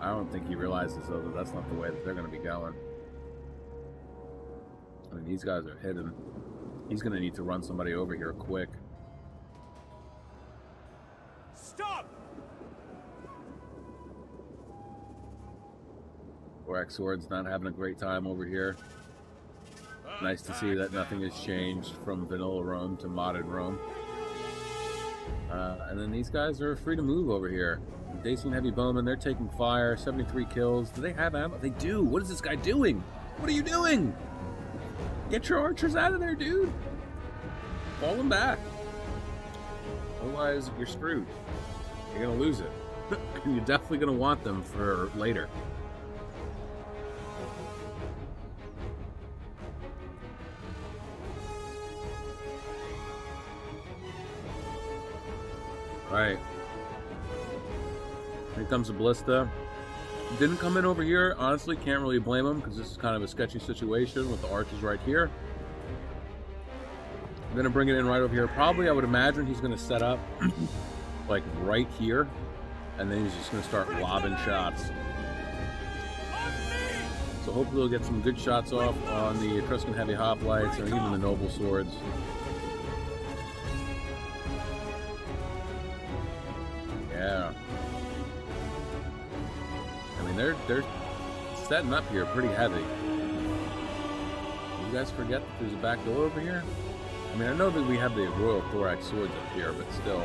I don't think he realizes, though, that that's not the way that they're gonna be going. I mean, these guys are hidden. He's gonna need to run somebody over here quick. Stop! Thorax Swords not having a great time over here. Nice to see that nothing has changed from vanilla Rome to modern Rome. And then these guys are free to move over here. Dacian Heavy Bowman, they're taking fire. 73 kills. Do they have ammo? They do. What is this guy doing? What are you doing? Get your archers out of there, dude. Fall them back. Otherwise, you're screwed. You're going to lose it. You're definitely going to want them for later. Alright. Here comes the Ballista. Didn't come in over here. Honestly, can't really blame him because this is kind of a sketchy situation with the archers right here. I'm going to bring it in right over here. Probably, I would imagine he's going to set up like right here. And then he's just going to start lobbing shots. So hopefully we'll get some good shots off on the Etruscan Heavy Hoplites and even the Noble Swords. Yeah. I mean, they're setting up here pretty heavy. You guys forget that there's a back door over here? I mean, I know that we have the Royal Thorax Swords up here, but still.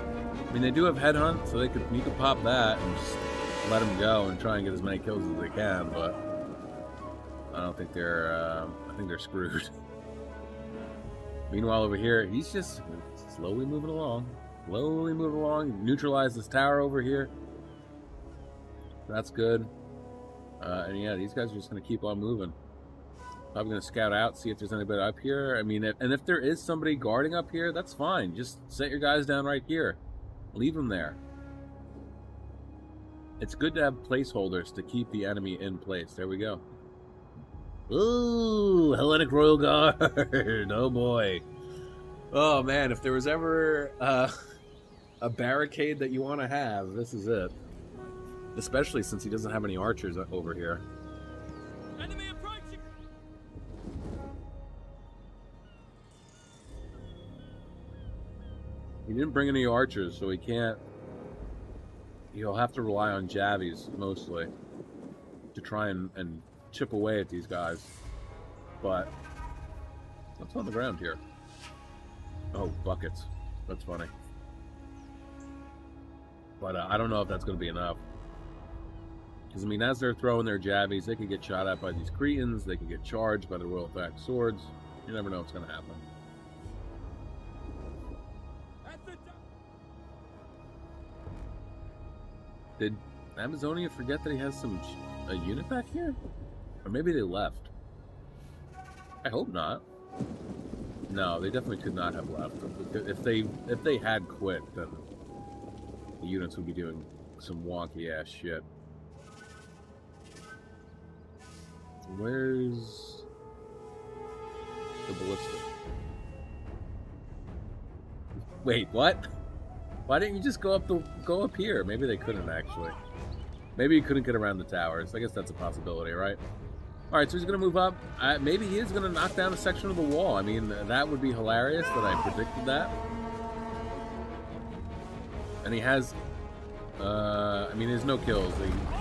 I mean, they do have headhunt, so they could you could pop that and just let them go and try and get as many kills as they can, but I don't think they're I think they're screwed. Meanwhile, over here, he's just slowly moving along, neutralize this tower over here. That's good. And yeah, these guys are just gonna keep on moving. Probably gonna scout out, see if there's anybody up here. I mean, if there is somebody guarding up here, that's fine. Just set your guys down right here. Leave them there. It's good to have placeholders to keep the enemy in place. There we go. Ooh, Hellenic Royal Guard. Oh boy. Oh man, if there was ever a barricade that you want to have, this is it. Especially since he doesn't have any archers over here. Enemy approaching. He didn't bring any archers, so he can't. He'll have to rely on javies mostly to try and chip away at these guys. But what's on the ground here? Oh, buckets. That's funny. But I don't know if that's going to be enough. Because, I mean, as they're throwing their javies, they could get shot at by these Cretans. They could get charged by the Royal Thorax Swords. You never know what's going to happen. Did Amazonia forget that he has a unit back here? Or maybe they left. I hope not. No, they definitely could not have left. If they had quit, then the units would be doing some wonky ass shit. Where's the ballista? Wait, what? Why didn't you just go up here? Maybe they couldn't actually. Maybe he couldn't get around the towers. I guess that's a possibility, right? All right, so he's gonna move up. Maybe he is gonna knock down a section of the wall. I mean, that would be hilarious that I predicted that. And he has, I mean, there's no kills.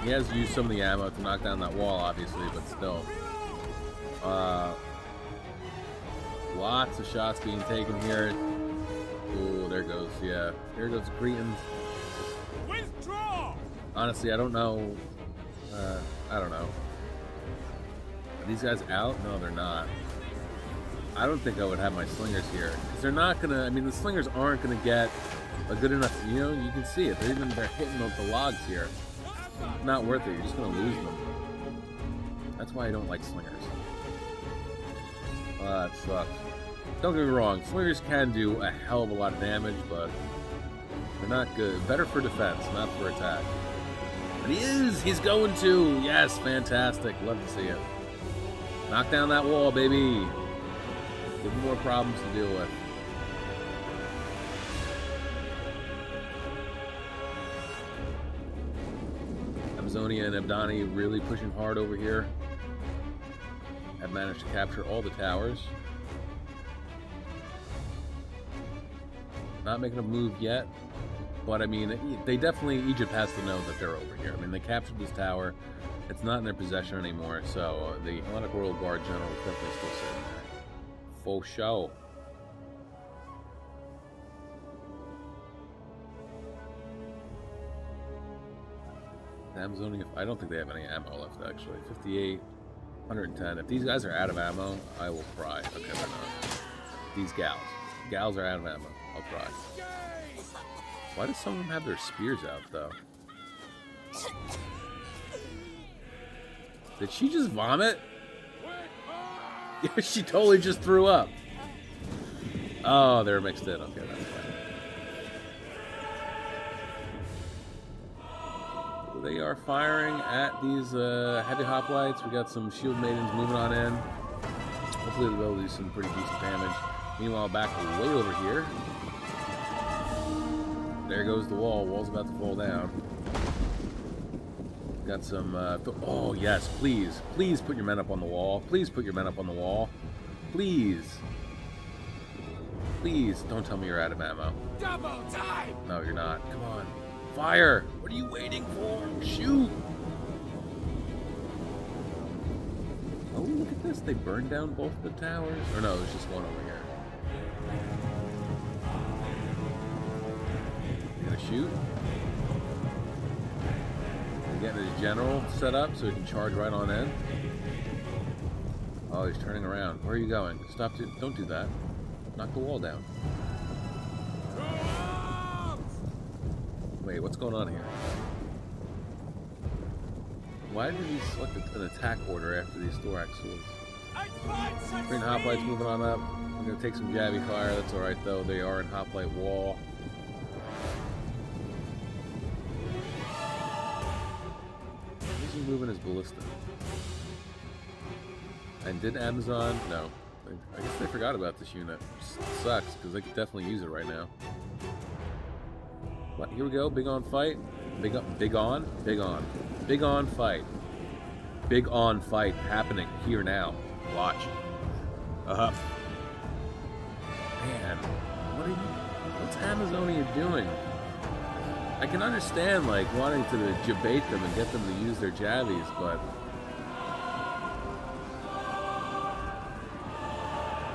He has used some of the ammo to knock down that wall, obviously, but still. Lots of shots being taken here. Ooh, there goes, yeah. There goes Cretans. Withdraw! Honestly, I don't know. I don't know. Are these guys out? No, they're not. I don't think I would have my slingers here. Because they're not going to, I mean, the slingers aren't going to get a good enough, you know, you can see it. They're hitting the logs here. It's not worth it. You're just going to lose them. That's why I don't like slingers. That sucks. Don't get me wrong, slingers can do a hell of a lot of damage, but they're not good. Better for defense, not for attack. But he is! He's going to! Yes, fantastic. Love to see it. Knock down that wall, baby. Give him more problems to deal with. Amazonia and Ebdani really pushing hard over here. Have managed to capture all the towers. Not making a move yet, but I mean, they definitely, Egypt has to know that they're over here. I mean, they captured this tower. It's not in their possession anymore, so the Hellenic Royal Guard General is definitely still sitting there. For sure. The Amazonia, I don't think they have any ammo left, actually. 58, 110. If these guys are out of ammo, I will cry. Okay, they're not. These gals. Gals are out of ammo. I'll cry. Why does some of them have their spears out, though? Did she just vomit? She totally just threw up. Oh, they're mixed in. Okay, that's fine. They are firing at these heavy hoplites. We got some shield maidens moving on in. Hopefully they'll do some pretty decent damage. Meanwhile, back way over here. There goes the wall. Wall's about to fall down. Got some, oh yes, please. Please put your men up on the wall. Please put your men up on the wall. Please. Please, don't tell me you're out of ammo. Double time! No, you're not. Come on. Fire! What are you waiting for? Shoot! Oh, look at this. They burned down both the towers. Or no, there's just one over here. Shoot. Getting his general set up so he can charge right on in. Oh, he's turning around. Where are you going? Stop! Don't do that. Knock the wall down. Wait, what's going on here? Why did he select an attack order after these thorax swords? Green hoplites moving on up. I'm gonna take some jabby fire. That's all right though. They are in hoplite wall. Moving his ballista. And did Amazon? No. I guess they forgot about this unit. Just sucks, because they could definitely use it right now. But here we go. Big on fight. Big on. Big on. Big on. Big on fight. Big on fight happening here now. Watch. Man. What's Amazonia doing? I can understand, like, wanting to jabate them and get them to use their jabbies, but...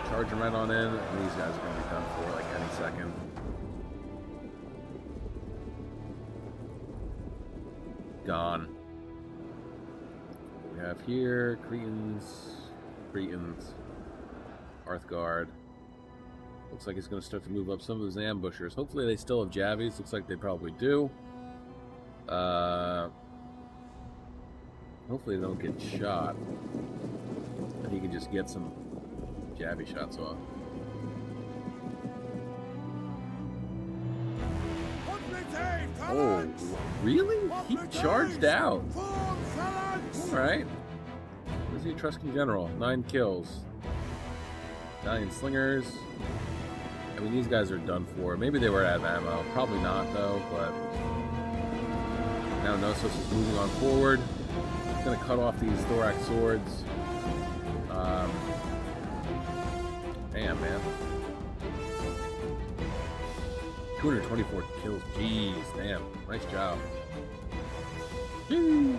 Charging right on in, and these guys are going to be done for, like, any second. Gone. We have here, Cretans, Arthguard. Looks like he's going to start to move up some of his ambushers. Hopefully they still have jabbies. Looks like they probably do. Hopefully they don't get shot. And he can just get some jabby shots off. Oh, really? He charged out. Alright. Where's the Etruscan general? 9 kills. Italian slingers. I mean, these guys are done for. Maybe they were out of ammo. Probably not, though, but... Now Knossos is moving on forward. He's going to cut off these thorax swords. Damn, man. 224 kills. Jeez, damn. Nice job. Woo!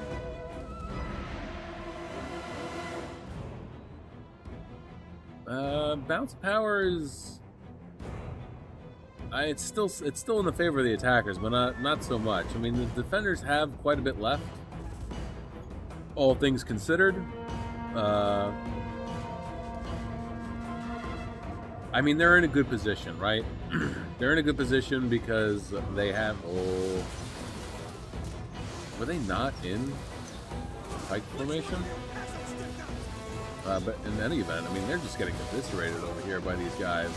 Bounce power is... It's still in the favor of the attackers, but not so much. I mean, the defenders have quite a bit left, all things considered. I mean, they're in a good position, right? They're in a good position because they have... Oh, were they not in pike formation? But in any event, I mean, they're just getting eviscerated over here by these guys.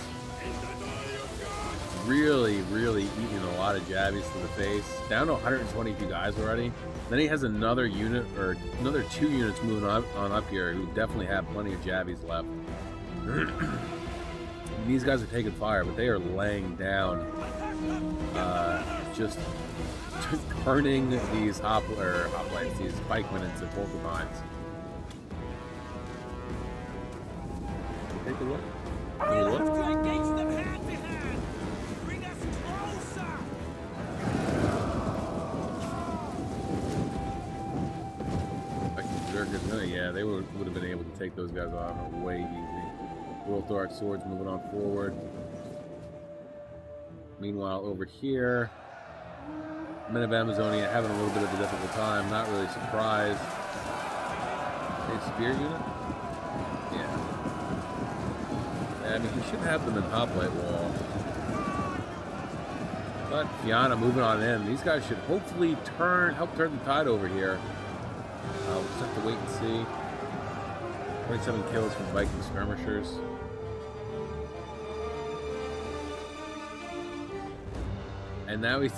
Really, really eating a lot of jabbies to the face. Down to 122 guys already. Then he has another unit, or another 2 units moving on up here who definitely have plenty of jabbies left. These guys are taking fire, but they are laying down. Just turning these hoplites, these pikemen into poltermines. Take a look. Yeah, they would have been able to take those guys off way easy. World Thorax Swords moving on forward. Meanwhile, over here, men of Amazonia having a little bit of a difficult time. Not really surprised. Hey, spear unit? Yeah. I mean, he should have them in hoplite wall. But Fianna moving on in. These guys should hopefully help turn the tide over here. We'll just have to wait and see. 27 kills from Viking skirmishers. And now he's...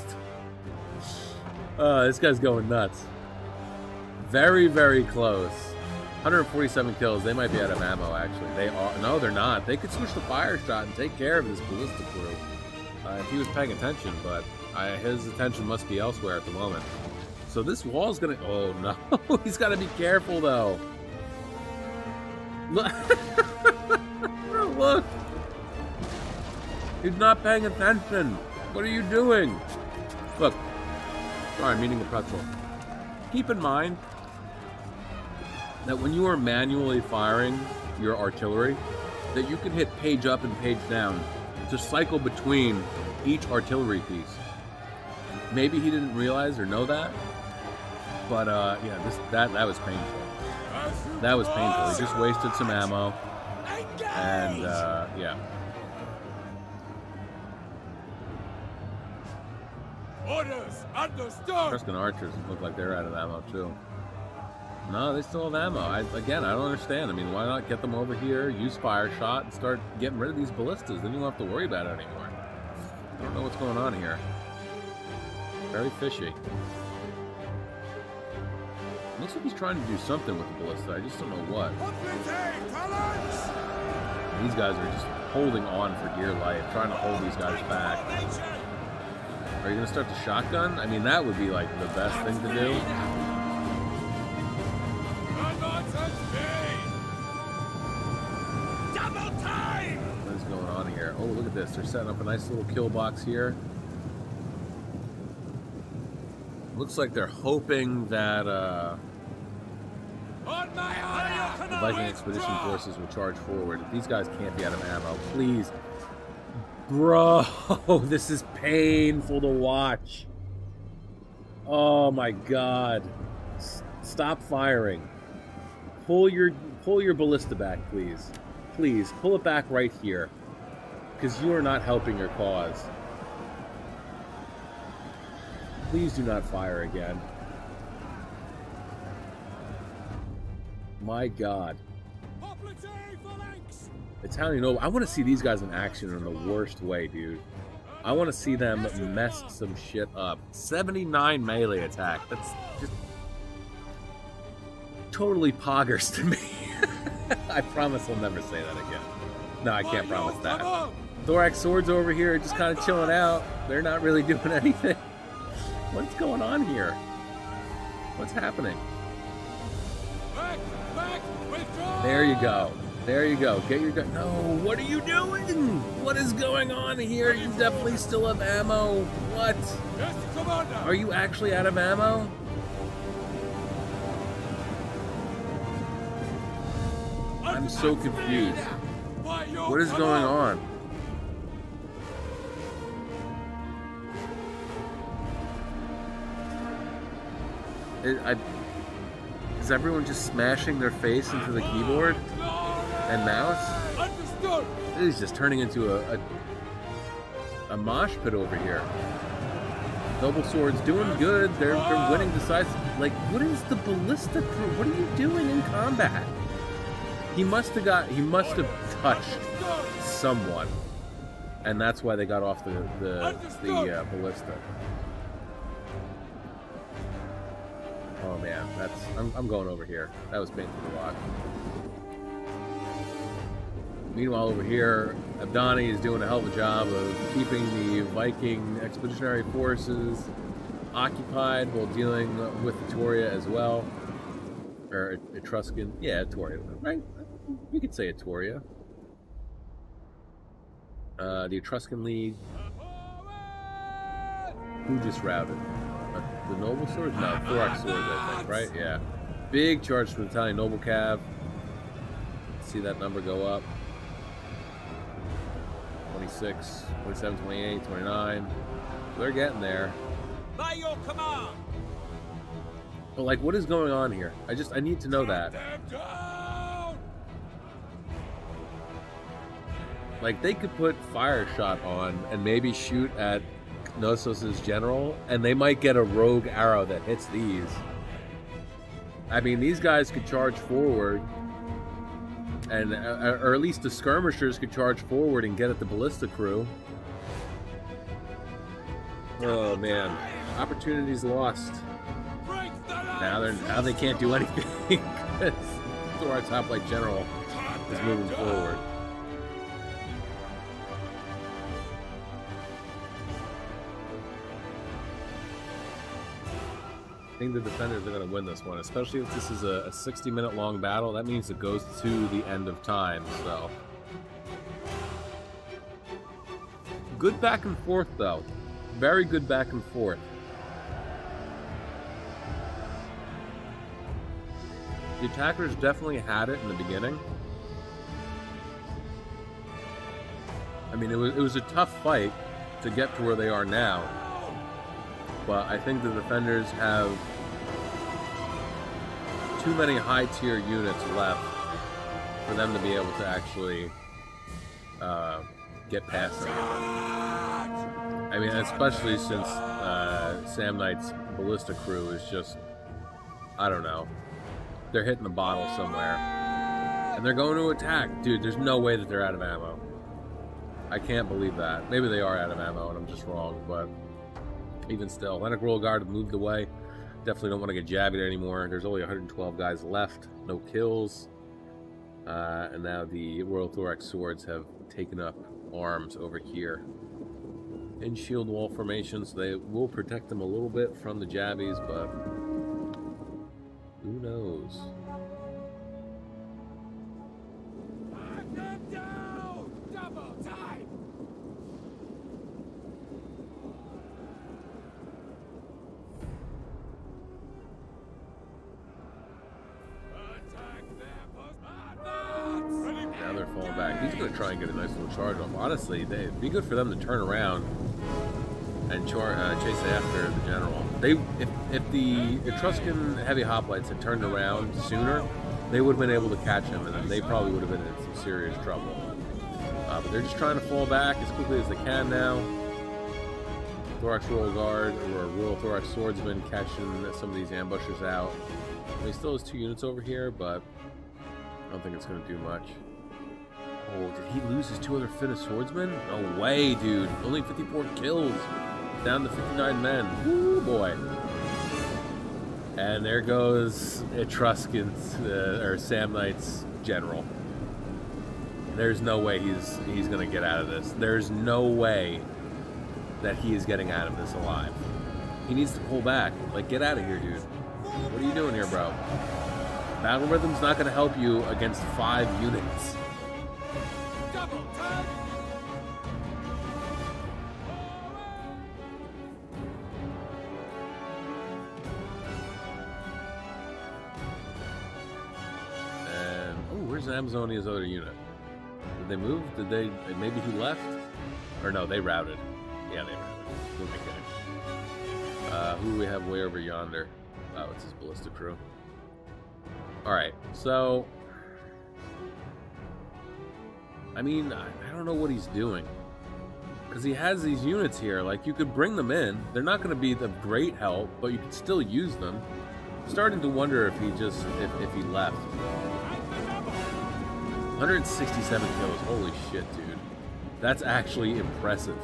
this guy's going nuts. Very, very close. 147 kills. They might be out of ammo, actually. They are... No, they're not. They could switch the fire shot and take care of this ballista crew. If he was paying attention, but his attention must be elsewhere at the moment. So this wall's gonna... Oh, no. He's gotta be careful, though. Look. He's not paying attention. What are you doing? Look. Sorry, I'm eating a pretzel. Keep in mind that when you are manually firing your artillery, that you can hit page up and page down to cycle between each artillery piece. Maybe he didn't realize or know that. But, yeah, that was painful. That was painful. He just wasted some ammo. And, yeah. Orders understood! Etruscan archers look like they're out of ammo, too. No, they still have ammo. Again, I don't understand. I mean, why not get them over here, use fire shot, and start getting rid of these ballistas? Then you don't have to worry about it anymore. I don't know what's going on here. Very fishy. Looks like he's trying to do something with the ballista. I just don't know what. These guys are just holding on for dear life, trying to hold these guys back. Are you going to start the shotgun? I mean, that would be, like, the best thing to do. What is going on here? Oh, look at this. They're setting up a nice little kill box here. Looks like they're hoping that the Viking Expedition forces will charge forward. These guys can't be out of ammo. Please. Bro, this is painful to watch. Oh my god. Stop firing. Pull your ballista back, please. Please, pull it back right here. Because you are not helping your cause. Please do not fire again. My God. Italian Nova. I want to see these guys in action in the worst way, dude. I want to see them mess some shit up. 79 melee attack. That's just totally poggers to me. I promise I'll never say that again. No, I can't promise that. Thorax swords over here are just kind of chilling out. They're not really doing anything. What's going on here? What's happening? There you go. There you go. Get your gun. No, what are you doing? What is going on here? You definitely still have ammo. What? Are you actually out of ammo? I'm so confused. What is going on? Is everyone just smashing their face into the keyboard and mouse? Understood. This is just turning into a mosh pit over here. Noble Swords doing good. They're winning decisively. Like, what is the ballista crew? What are you doing in combat? He must have touched someone, and that's why they got off the ballista. Oh man, I'm going over here. That was painful to watch. Meanwhile, over here, Ebdani is doing a hell of a job of keeping the Viking expeditionary forces occupied while dealing with Etoria as well, or Etruscan. Yeah, Etoria, right? You could say Etoria. The Etruscan League. Who just routed? The Noble Swords? No, Thorax Swords, I think, right? Yeah. Big charge from the Italian Noble Cav. See that number go up. 26, 27, 28, 29. So they're getting there. By your command. But, like, what is going on here? I need to know that. Like, they could put Fire Shot on and maybe shoot at Knossos' general, and they might get a rogue arrow that hits these. I mean, these guys could charge forward, and or at least the skirmishers could charge forward and get at the ballista crew. Oh man, opportunities lost. Now they can't do anything because our top light general is moving forward. I think the defenders are going to win this one, especially if this is a 60-minute long battle. That means it goes to the end of time, so. Good back and forth, though. Very good back and forth. The attackers definitely had it in the beginning. I mean, it was a tough fight to get to where they are now. But I think the defenders have too many high-tier units left for them to be able to actually get past them. I mean, especially since Samnite's ballista crew is just, I don't know, they're hitting the bottle somewhere. And they're going to attack. Dude, there's no way that they're out of ammo. I can't believe that. Maybe they are out of ammo and I'm just wrong, but... Even still, Atlantic Royal Guard have moved away. Definitely don't want to get jabbied anymore. There's only 112 guys left. No kills. And now the Royal Thorax Swords have taken up arms over here. In shield wall formation, so they will protect them a little bit from the jabbies, but who knows? Honestly, it'd be good for them to turn around and chase after the general. If the Etruscan heavy hoplites had turned around sooner, they would have been able to catch him, and then they probably would have been in some serious trouble. But they're just trying to fall back as quickly as they can now. Thorax Royal Guard or Royal Thorax Swords have been catching some of these ambushers out. They still has 2 units over here, but I don't think it's going to do much. Oh, did he lose his 2 other fittest swordsmen? No way, dude. Only 54 kills. Down to 59 men. Woo, boy. And there goes Etruscans, or Samnites general. There's no way he's going to get out of this. There's no way that he is getting out of this alive. He needs to pull back. Like, get out of here, dude. What are you doing here, bro? Battle rhythm's not going to help you against 5 units. Amazonia's other unit. Did they move? Did they? Maybe he left? Or no, they routed. Yeah, they routed. Who am I kidding? Who do we have way over yonder? Oh, it's his ballista crew. Alright, so. I mean, I don't know what he's doing. Because he has these units here. Like, you could bring them in. They're not going to be of great help, but you could still use them. I'm starting to wonder if he just. If he left. 167 kills, holy shit, dude. That's actually impressive.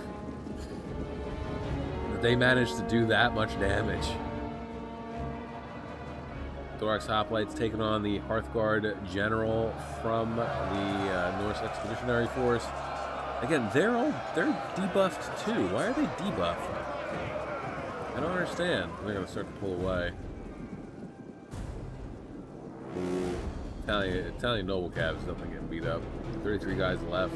That they managed to do that much damage. Thorax Hoplite's taking on the Hearthguard General from the Norse Expeditionary Force. Again, they're debuffed too. Why are they debuffed? I don't understand. They're gonna start to pull away. Ooh. Italian noble cab is definitely getting beat up. 33 guys left.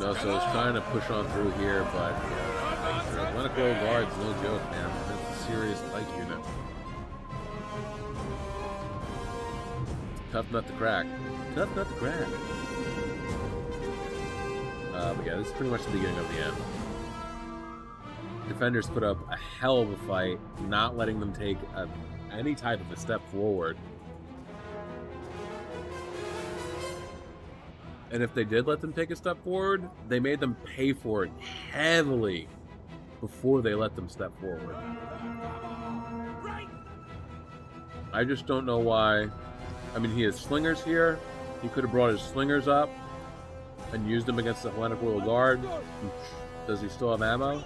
No, so it's trying to push on through here, but Atlantic Royal Guard's no joke, man. That's a serious light unit. Tough nut to crack. Tough nut to crack. But yeah, this is pretty much the beginning of the end. Defenders put up a hell of a fight, not letting them take any type of a step forward. And if they did let them take a step forward, they made them pay for it heavily before they let them step forward. I just don't know why. I mean, he has slingers here. He could have brought his slingers up and used them against the Hellenic Royal Guard. Does he still have ammo?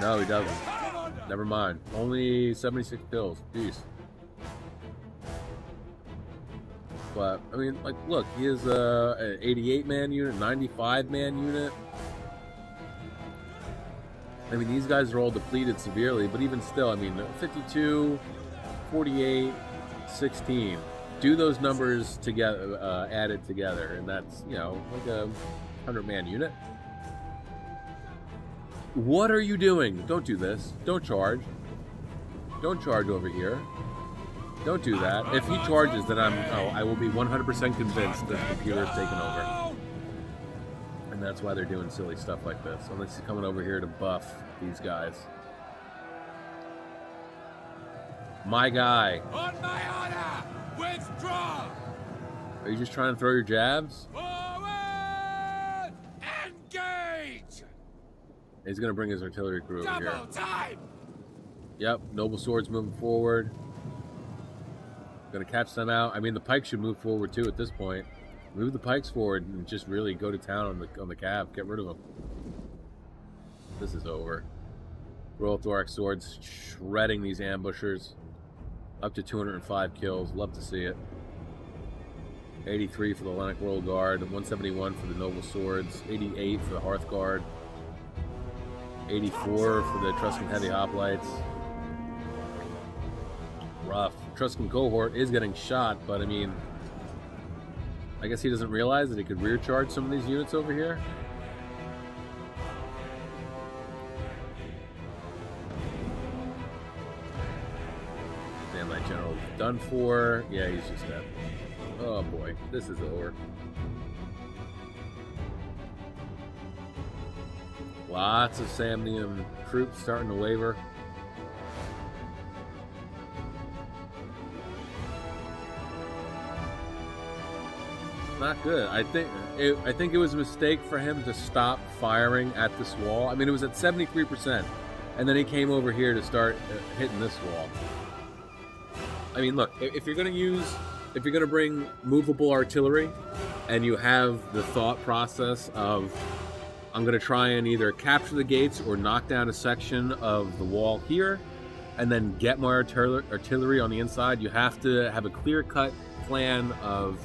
No, he doesn't. Never mind. Only 76 kills. Jeez. But, I mean, like, look, he is an 88-man unit, 95-man unit. I mean, these guys are all depleted severely, but even still, I mean, 52, 48, 16. Do those numbers together, added together, and that's, you know, like a 100-man unit. What are you doing? Don't do this. Don't charge. Don't charge over here. Don't do that. If he charges, then I will be 100% convinced that the computer's taken over. And that's why they're doing silly stuff like this. Unless he's coming over here to buff these guys. My guy. On my order, withdraw. Are you just trying to throw your jabs? He's going to bring his artillery crew over here. Time. Yep, noble swords moving forward. Going to catch them out. I mean, the pikes should move forward too at this point. Move the pikes forward and just really go to town on the cab. Get rid of them. This is over. Royal Thorax Swords shredding these ambushers. Up to 205 kills. Love to see it. 83 for the Hellenic Royal Guard. 171 for the noble swords. 88 for the Hearth Guard. 84 for the Etruscan Heavy Hoplites. Rough. Etruscan cohort is getting shot, but I mean, I guess he doesn't realize that he could rear charge some of these units over here. Damn, that general's done for. Yeah, he's just dead. Oh boy, this is over. Lots of Samnium troops starting to waver. not good. I think it was a mistake for him to stop firing at this wall. I mean, it was at 73%, and then he came over here to start hitting this wall. I mean, look, if you're gonna bring movable artillery, and you have the thought process of, I'm gonna try and either capture the gates or knock down a section of the wall here, and then get my artillery on the inside, you have to have a clear-cut plan of,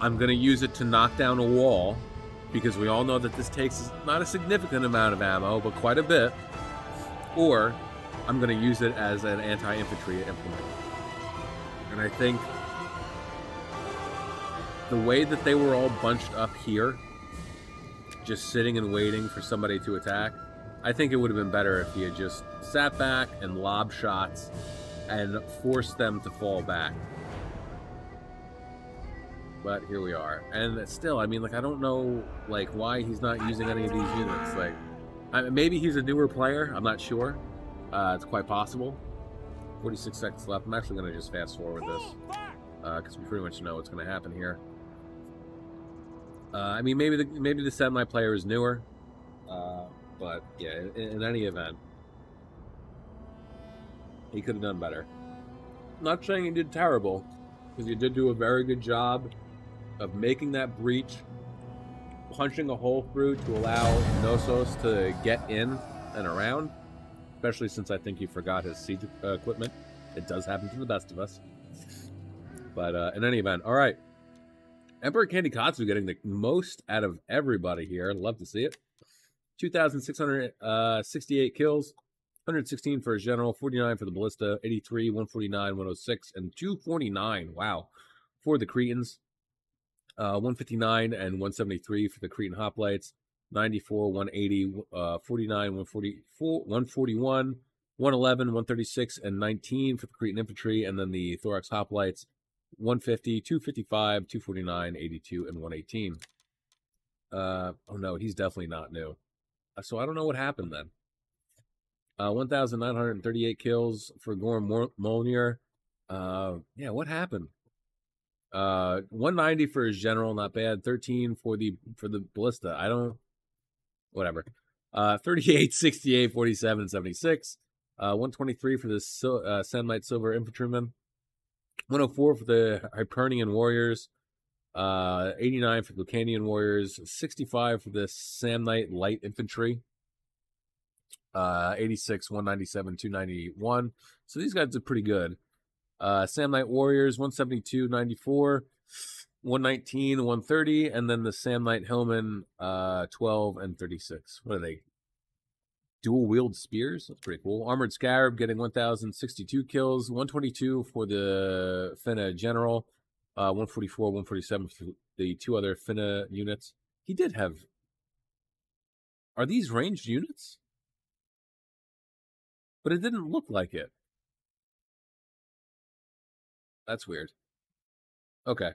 I'm gonna use it to knock down a wall, because we all know that this takes not a significant amount of ammo, but quite a bit, or I'm gonna use it as an anti-infantry implement. And I think the way that they were all bunched up here, just sitting and waiting for somebody to attack, I think it would have been better if he had just sat back and lobbed shots and forced them to fall back. But here we are. And still, I mean, like, I don't know, like, why he's not using any of these units. Like, I mean, maybe he's a newer player. I'm not sure. It's quite possible. 46 seconds left. I'm actually going to just fast forward this because we pretty much know what's going to happen here. I mean, maybe the Samnite player is newer. But, yeah, in any event, he could have done better. Not saying he did terrible, because he did do a very good job of making that breach, punching a hole through to allow Knossos to get in and around, especially since I think he forgot his siege equipment. It does happen to the best of us. But in any event, all right. Emperor Kanikatsu getting the most out of everybody here. Love to see it. 2,668 kills, 116 for his general, 49 for the ballista, 83, 149, 106, and 249, wow, for the Cretans, 159 and 173 for the Cretan hoplites, 94, 180, 49, 144, 141, 111, 136, and 19 for the Cretan infantry, and then the thorax hoplites, 150, 255, 249, 82, and 118. Oh no, he's definitely not new. So I don't know what happened then. 1,938 kills for Gormolniar. Yeah, what happened? 190 for his general, not bad. 13 for the ballista. I don't. Whatever. 38, 68, 47, 76. 123 for the Samnite silver infantryman. 104 for the Hypernian warriors. 89 for the Lucanian warriors. 65 for the Samnite light infantry. 86, 197, 291. So these guys are pretty good. Samnite warriors, 172, 94, 119, 130, and then the Samnite hillmen, 12 and 36. What are they? Dual wield spears? That's pretty cool. Armored Scarab getting 1,062 kills, 122 for the Finna general, 144, 147 for the two other Finna units. He did have... Are these ranged units? But it didn't look like it. That's weird. Okay.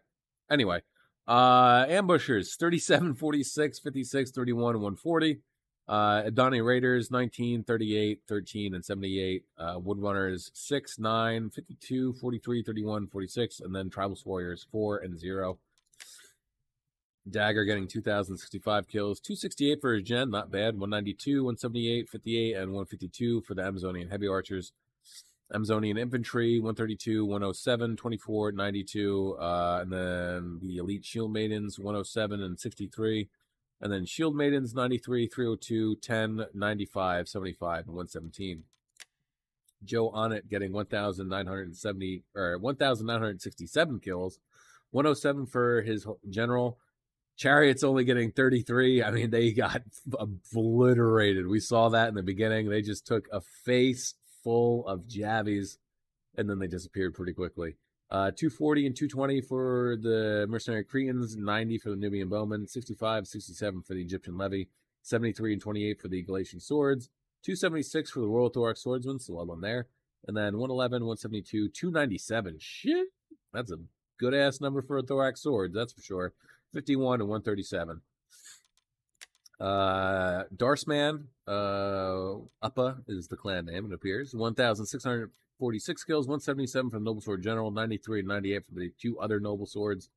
Anyway. Ambushers, 37, 46, 56, 31, 140. Ebdani Raiders, 19, 38, 13, and 78. Woodrunners, 6, 9, 52, 43, 31, 46. And then Tribal Warriors, 4 and 0. Dagger getting 2,065 kills, 268 for his gen, not bad, 192, 178, 58, and 152 for the Amazonian heavy archers. Amazonian infantry, 132, 107, 24, 92, and then the elite shield maidens, 107 and 63, and then shield maidens, 93, 302, 10, 95, 75, and 117. Joe Onnit getting 1,967 kills, 107 for his general. Chariot's only getting 33. I mean, they got obliterated. We saw that in the beginning. They just took a face full of jabbies, and then they disappeared pretty quickly. 240 and 220 for the mercenary Cretans, 90 for the Nubian bowmen, 65, 67 for the Egyptian levy, 73 and 28 for the Galatian swords, 276 for the Royal Thorax swordsmen, so love on there, and then 111, 172, 297. Shit! That's a good-ass number for a Thorax sword, that's for sure. 51 and 137. Darseman, Uppa is the clan name, it appears. 1,646 kills, 177 from Noble Sword General, 93 and 98 from the two other Noble Swords,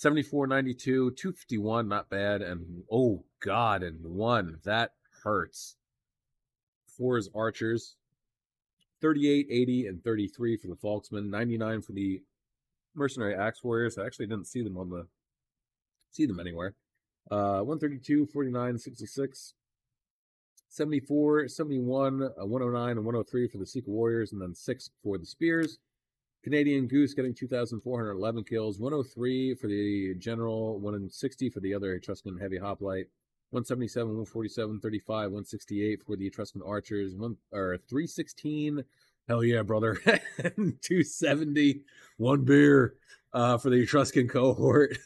7492, 251, not bad. And oh god, and one. That hurts. Four is archers. 38, 80, and 33 for the Falksmen, 99 for the mercenary axe warriors. I actually didn't see them on the anywhere. 132, 49, 66, 74, 71, 109, and 103 for the Secret Warriors, and then 6 for the Spears. Canadian Goose getting 2,411 kills, 103 for the General, 160 for the other Etruscan Heavy Hoplite, 177, 147, 35, 168 for the Etruscan Archers, 316, hell yeah, brother, 270, one beer for the Etruscan cohort.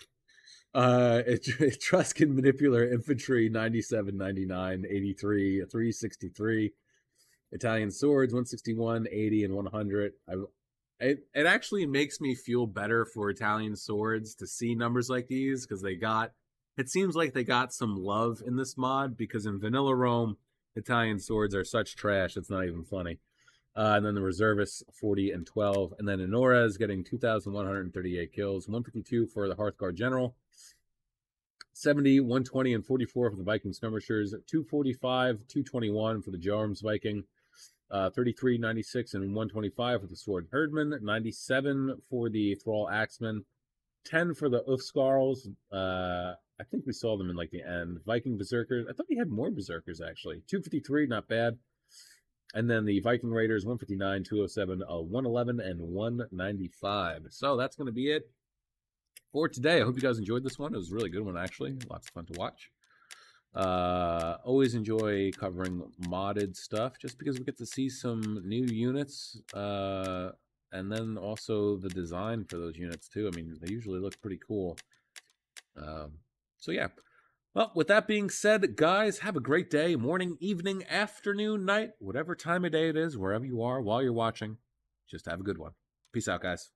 Etruscan Manipular Infantry, 97, 99, 83, 363. Italian Swords, 161, 80, and 100. It actually makes me feel better for Italian Swords to see numbers like these, because they got, it seems like they got some love in this mod, because in Vanilla Rome, Italian Swords are such trash, it's not even funny. And then the Reservists, 40 and 12. And then Inores getting 2,138 kills, 152 for the Hearthguard General, 70, 120, and 44 for the Viking Skirmishers, 245, 221 for the Jarms Viking, 33, 96, and 125 for the Sword Herdmen, 97 for the Thrall Axemen, 10 for the Ulfskarls. I think we saw them in like the end. Viking Berserkers. I thought we had more Berserkers actually. 253, not bad. And then the Viking Raiders, 159, 207, 111, and 195. So that's going to be it for today. I hope you guys enjoyed this one. It was a really good one actually. Lots of fun to watch. Always enjoy covering modded stuff just because we get to see some new units, and then also the design for those units too. I mean, they usually look pretty cool. So yeah. Well, with that being said, guys, have a great day, morning, evening, afternoon, night, whatever time of day it is, wherever you are, while you're watching, just have a good one. Peace out, guys.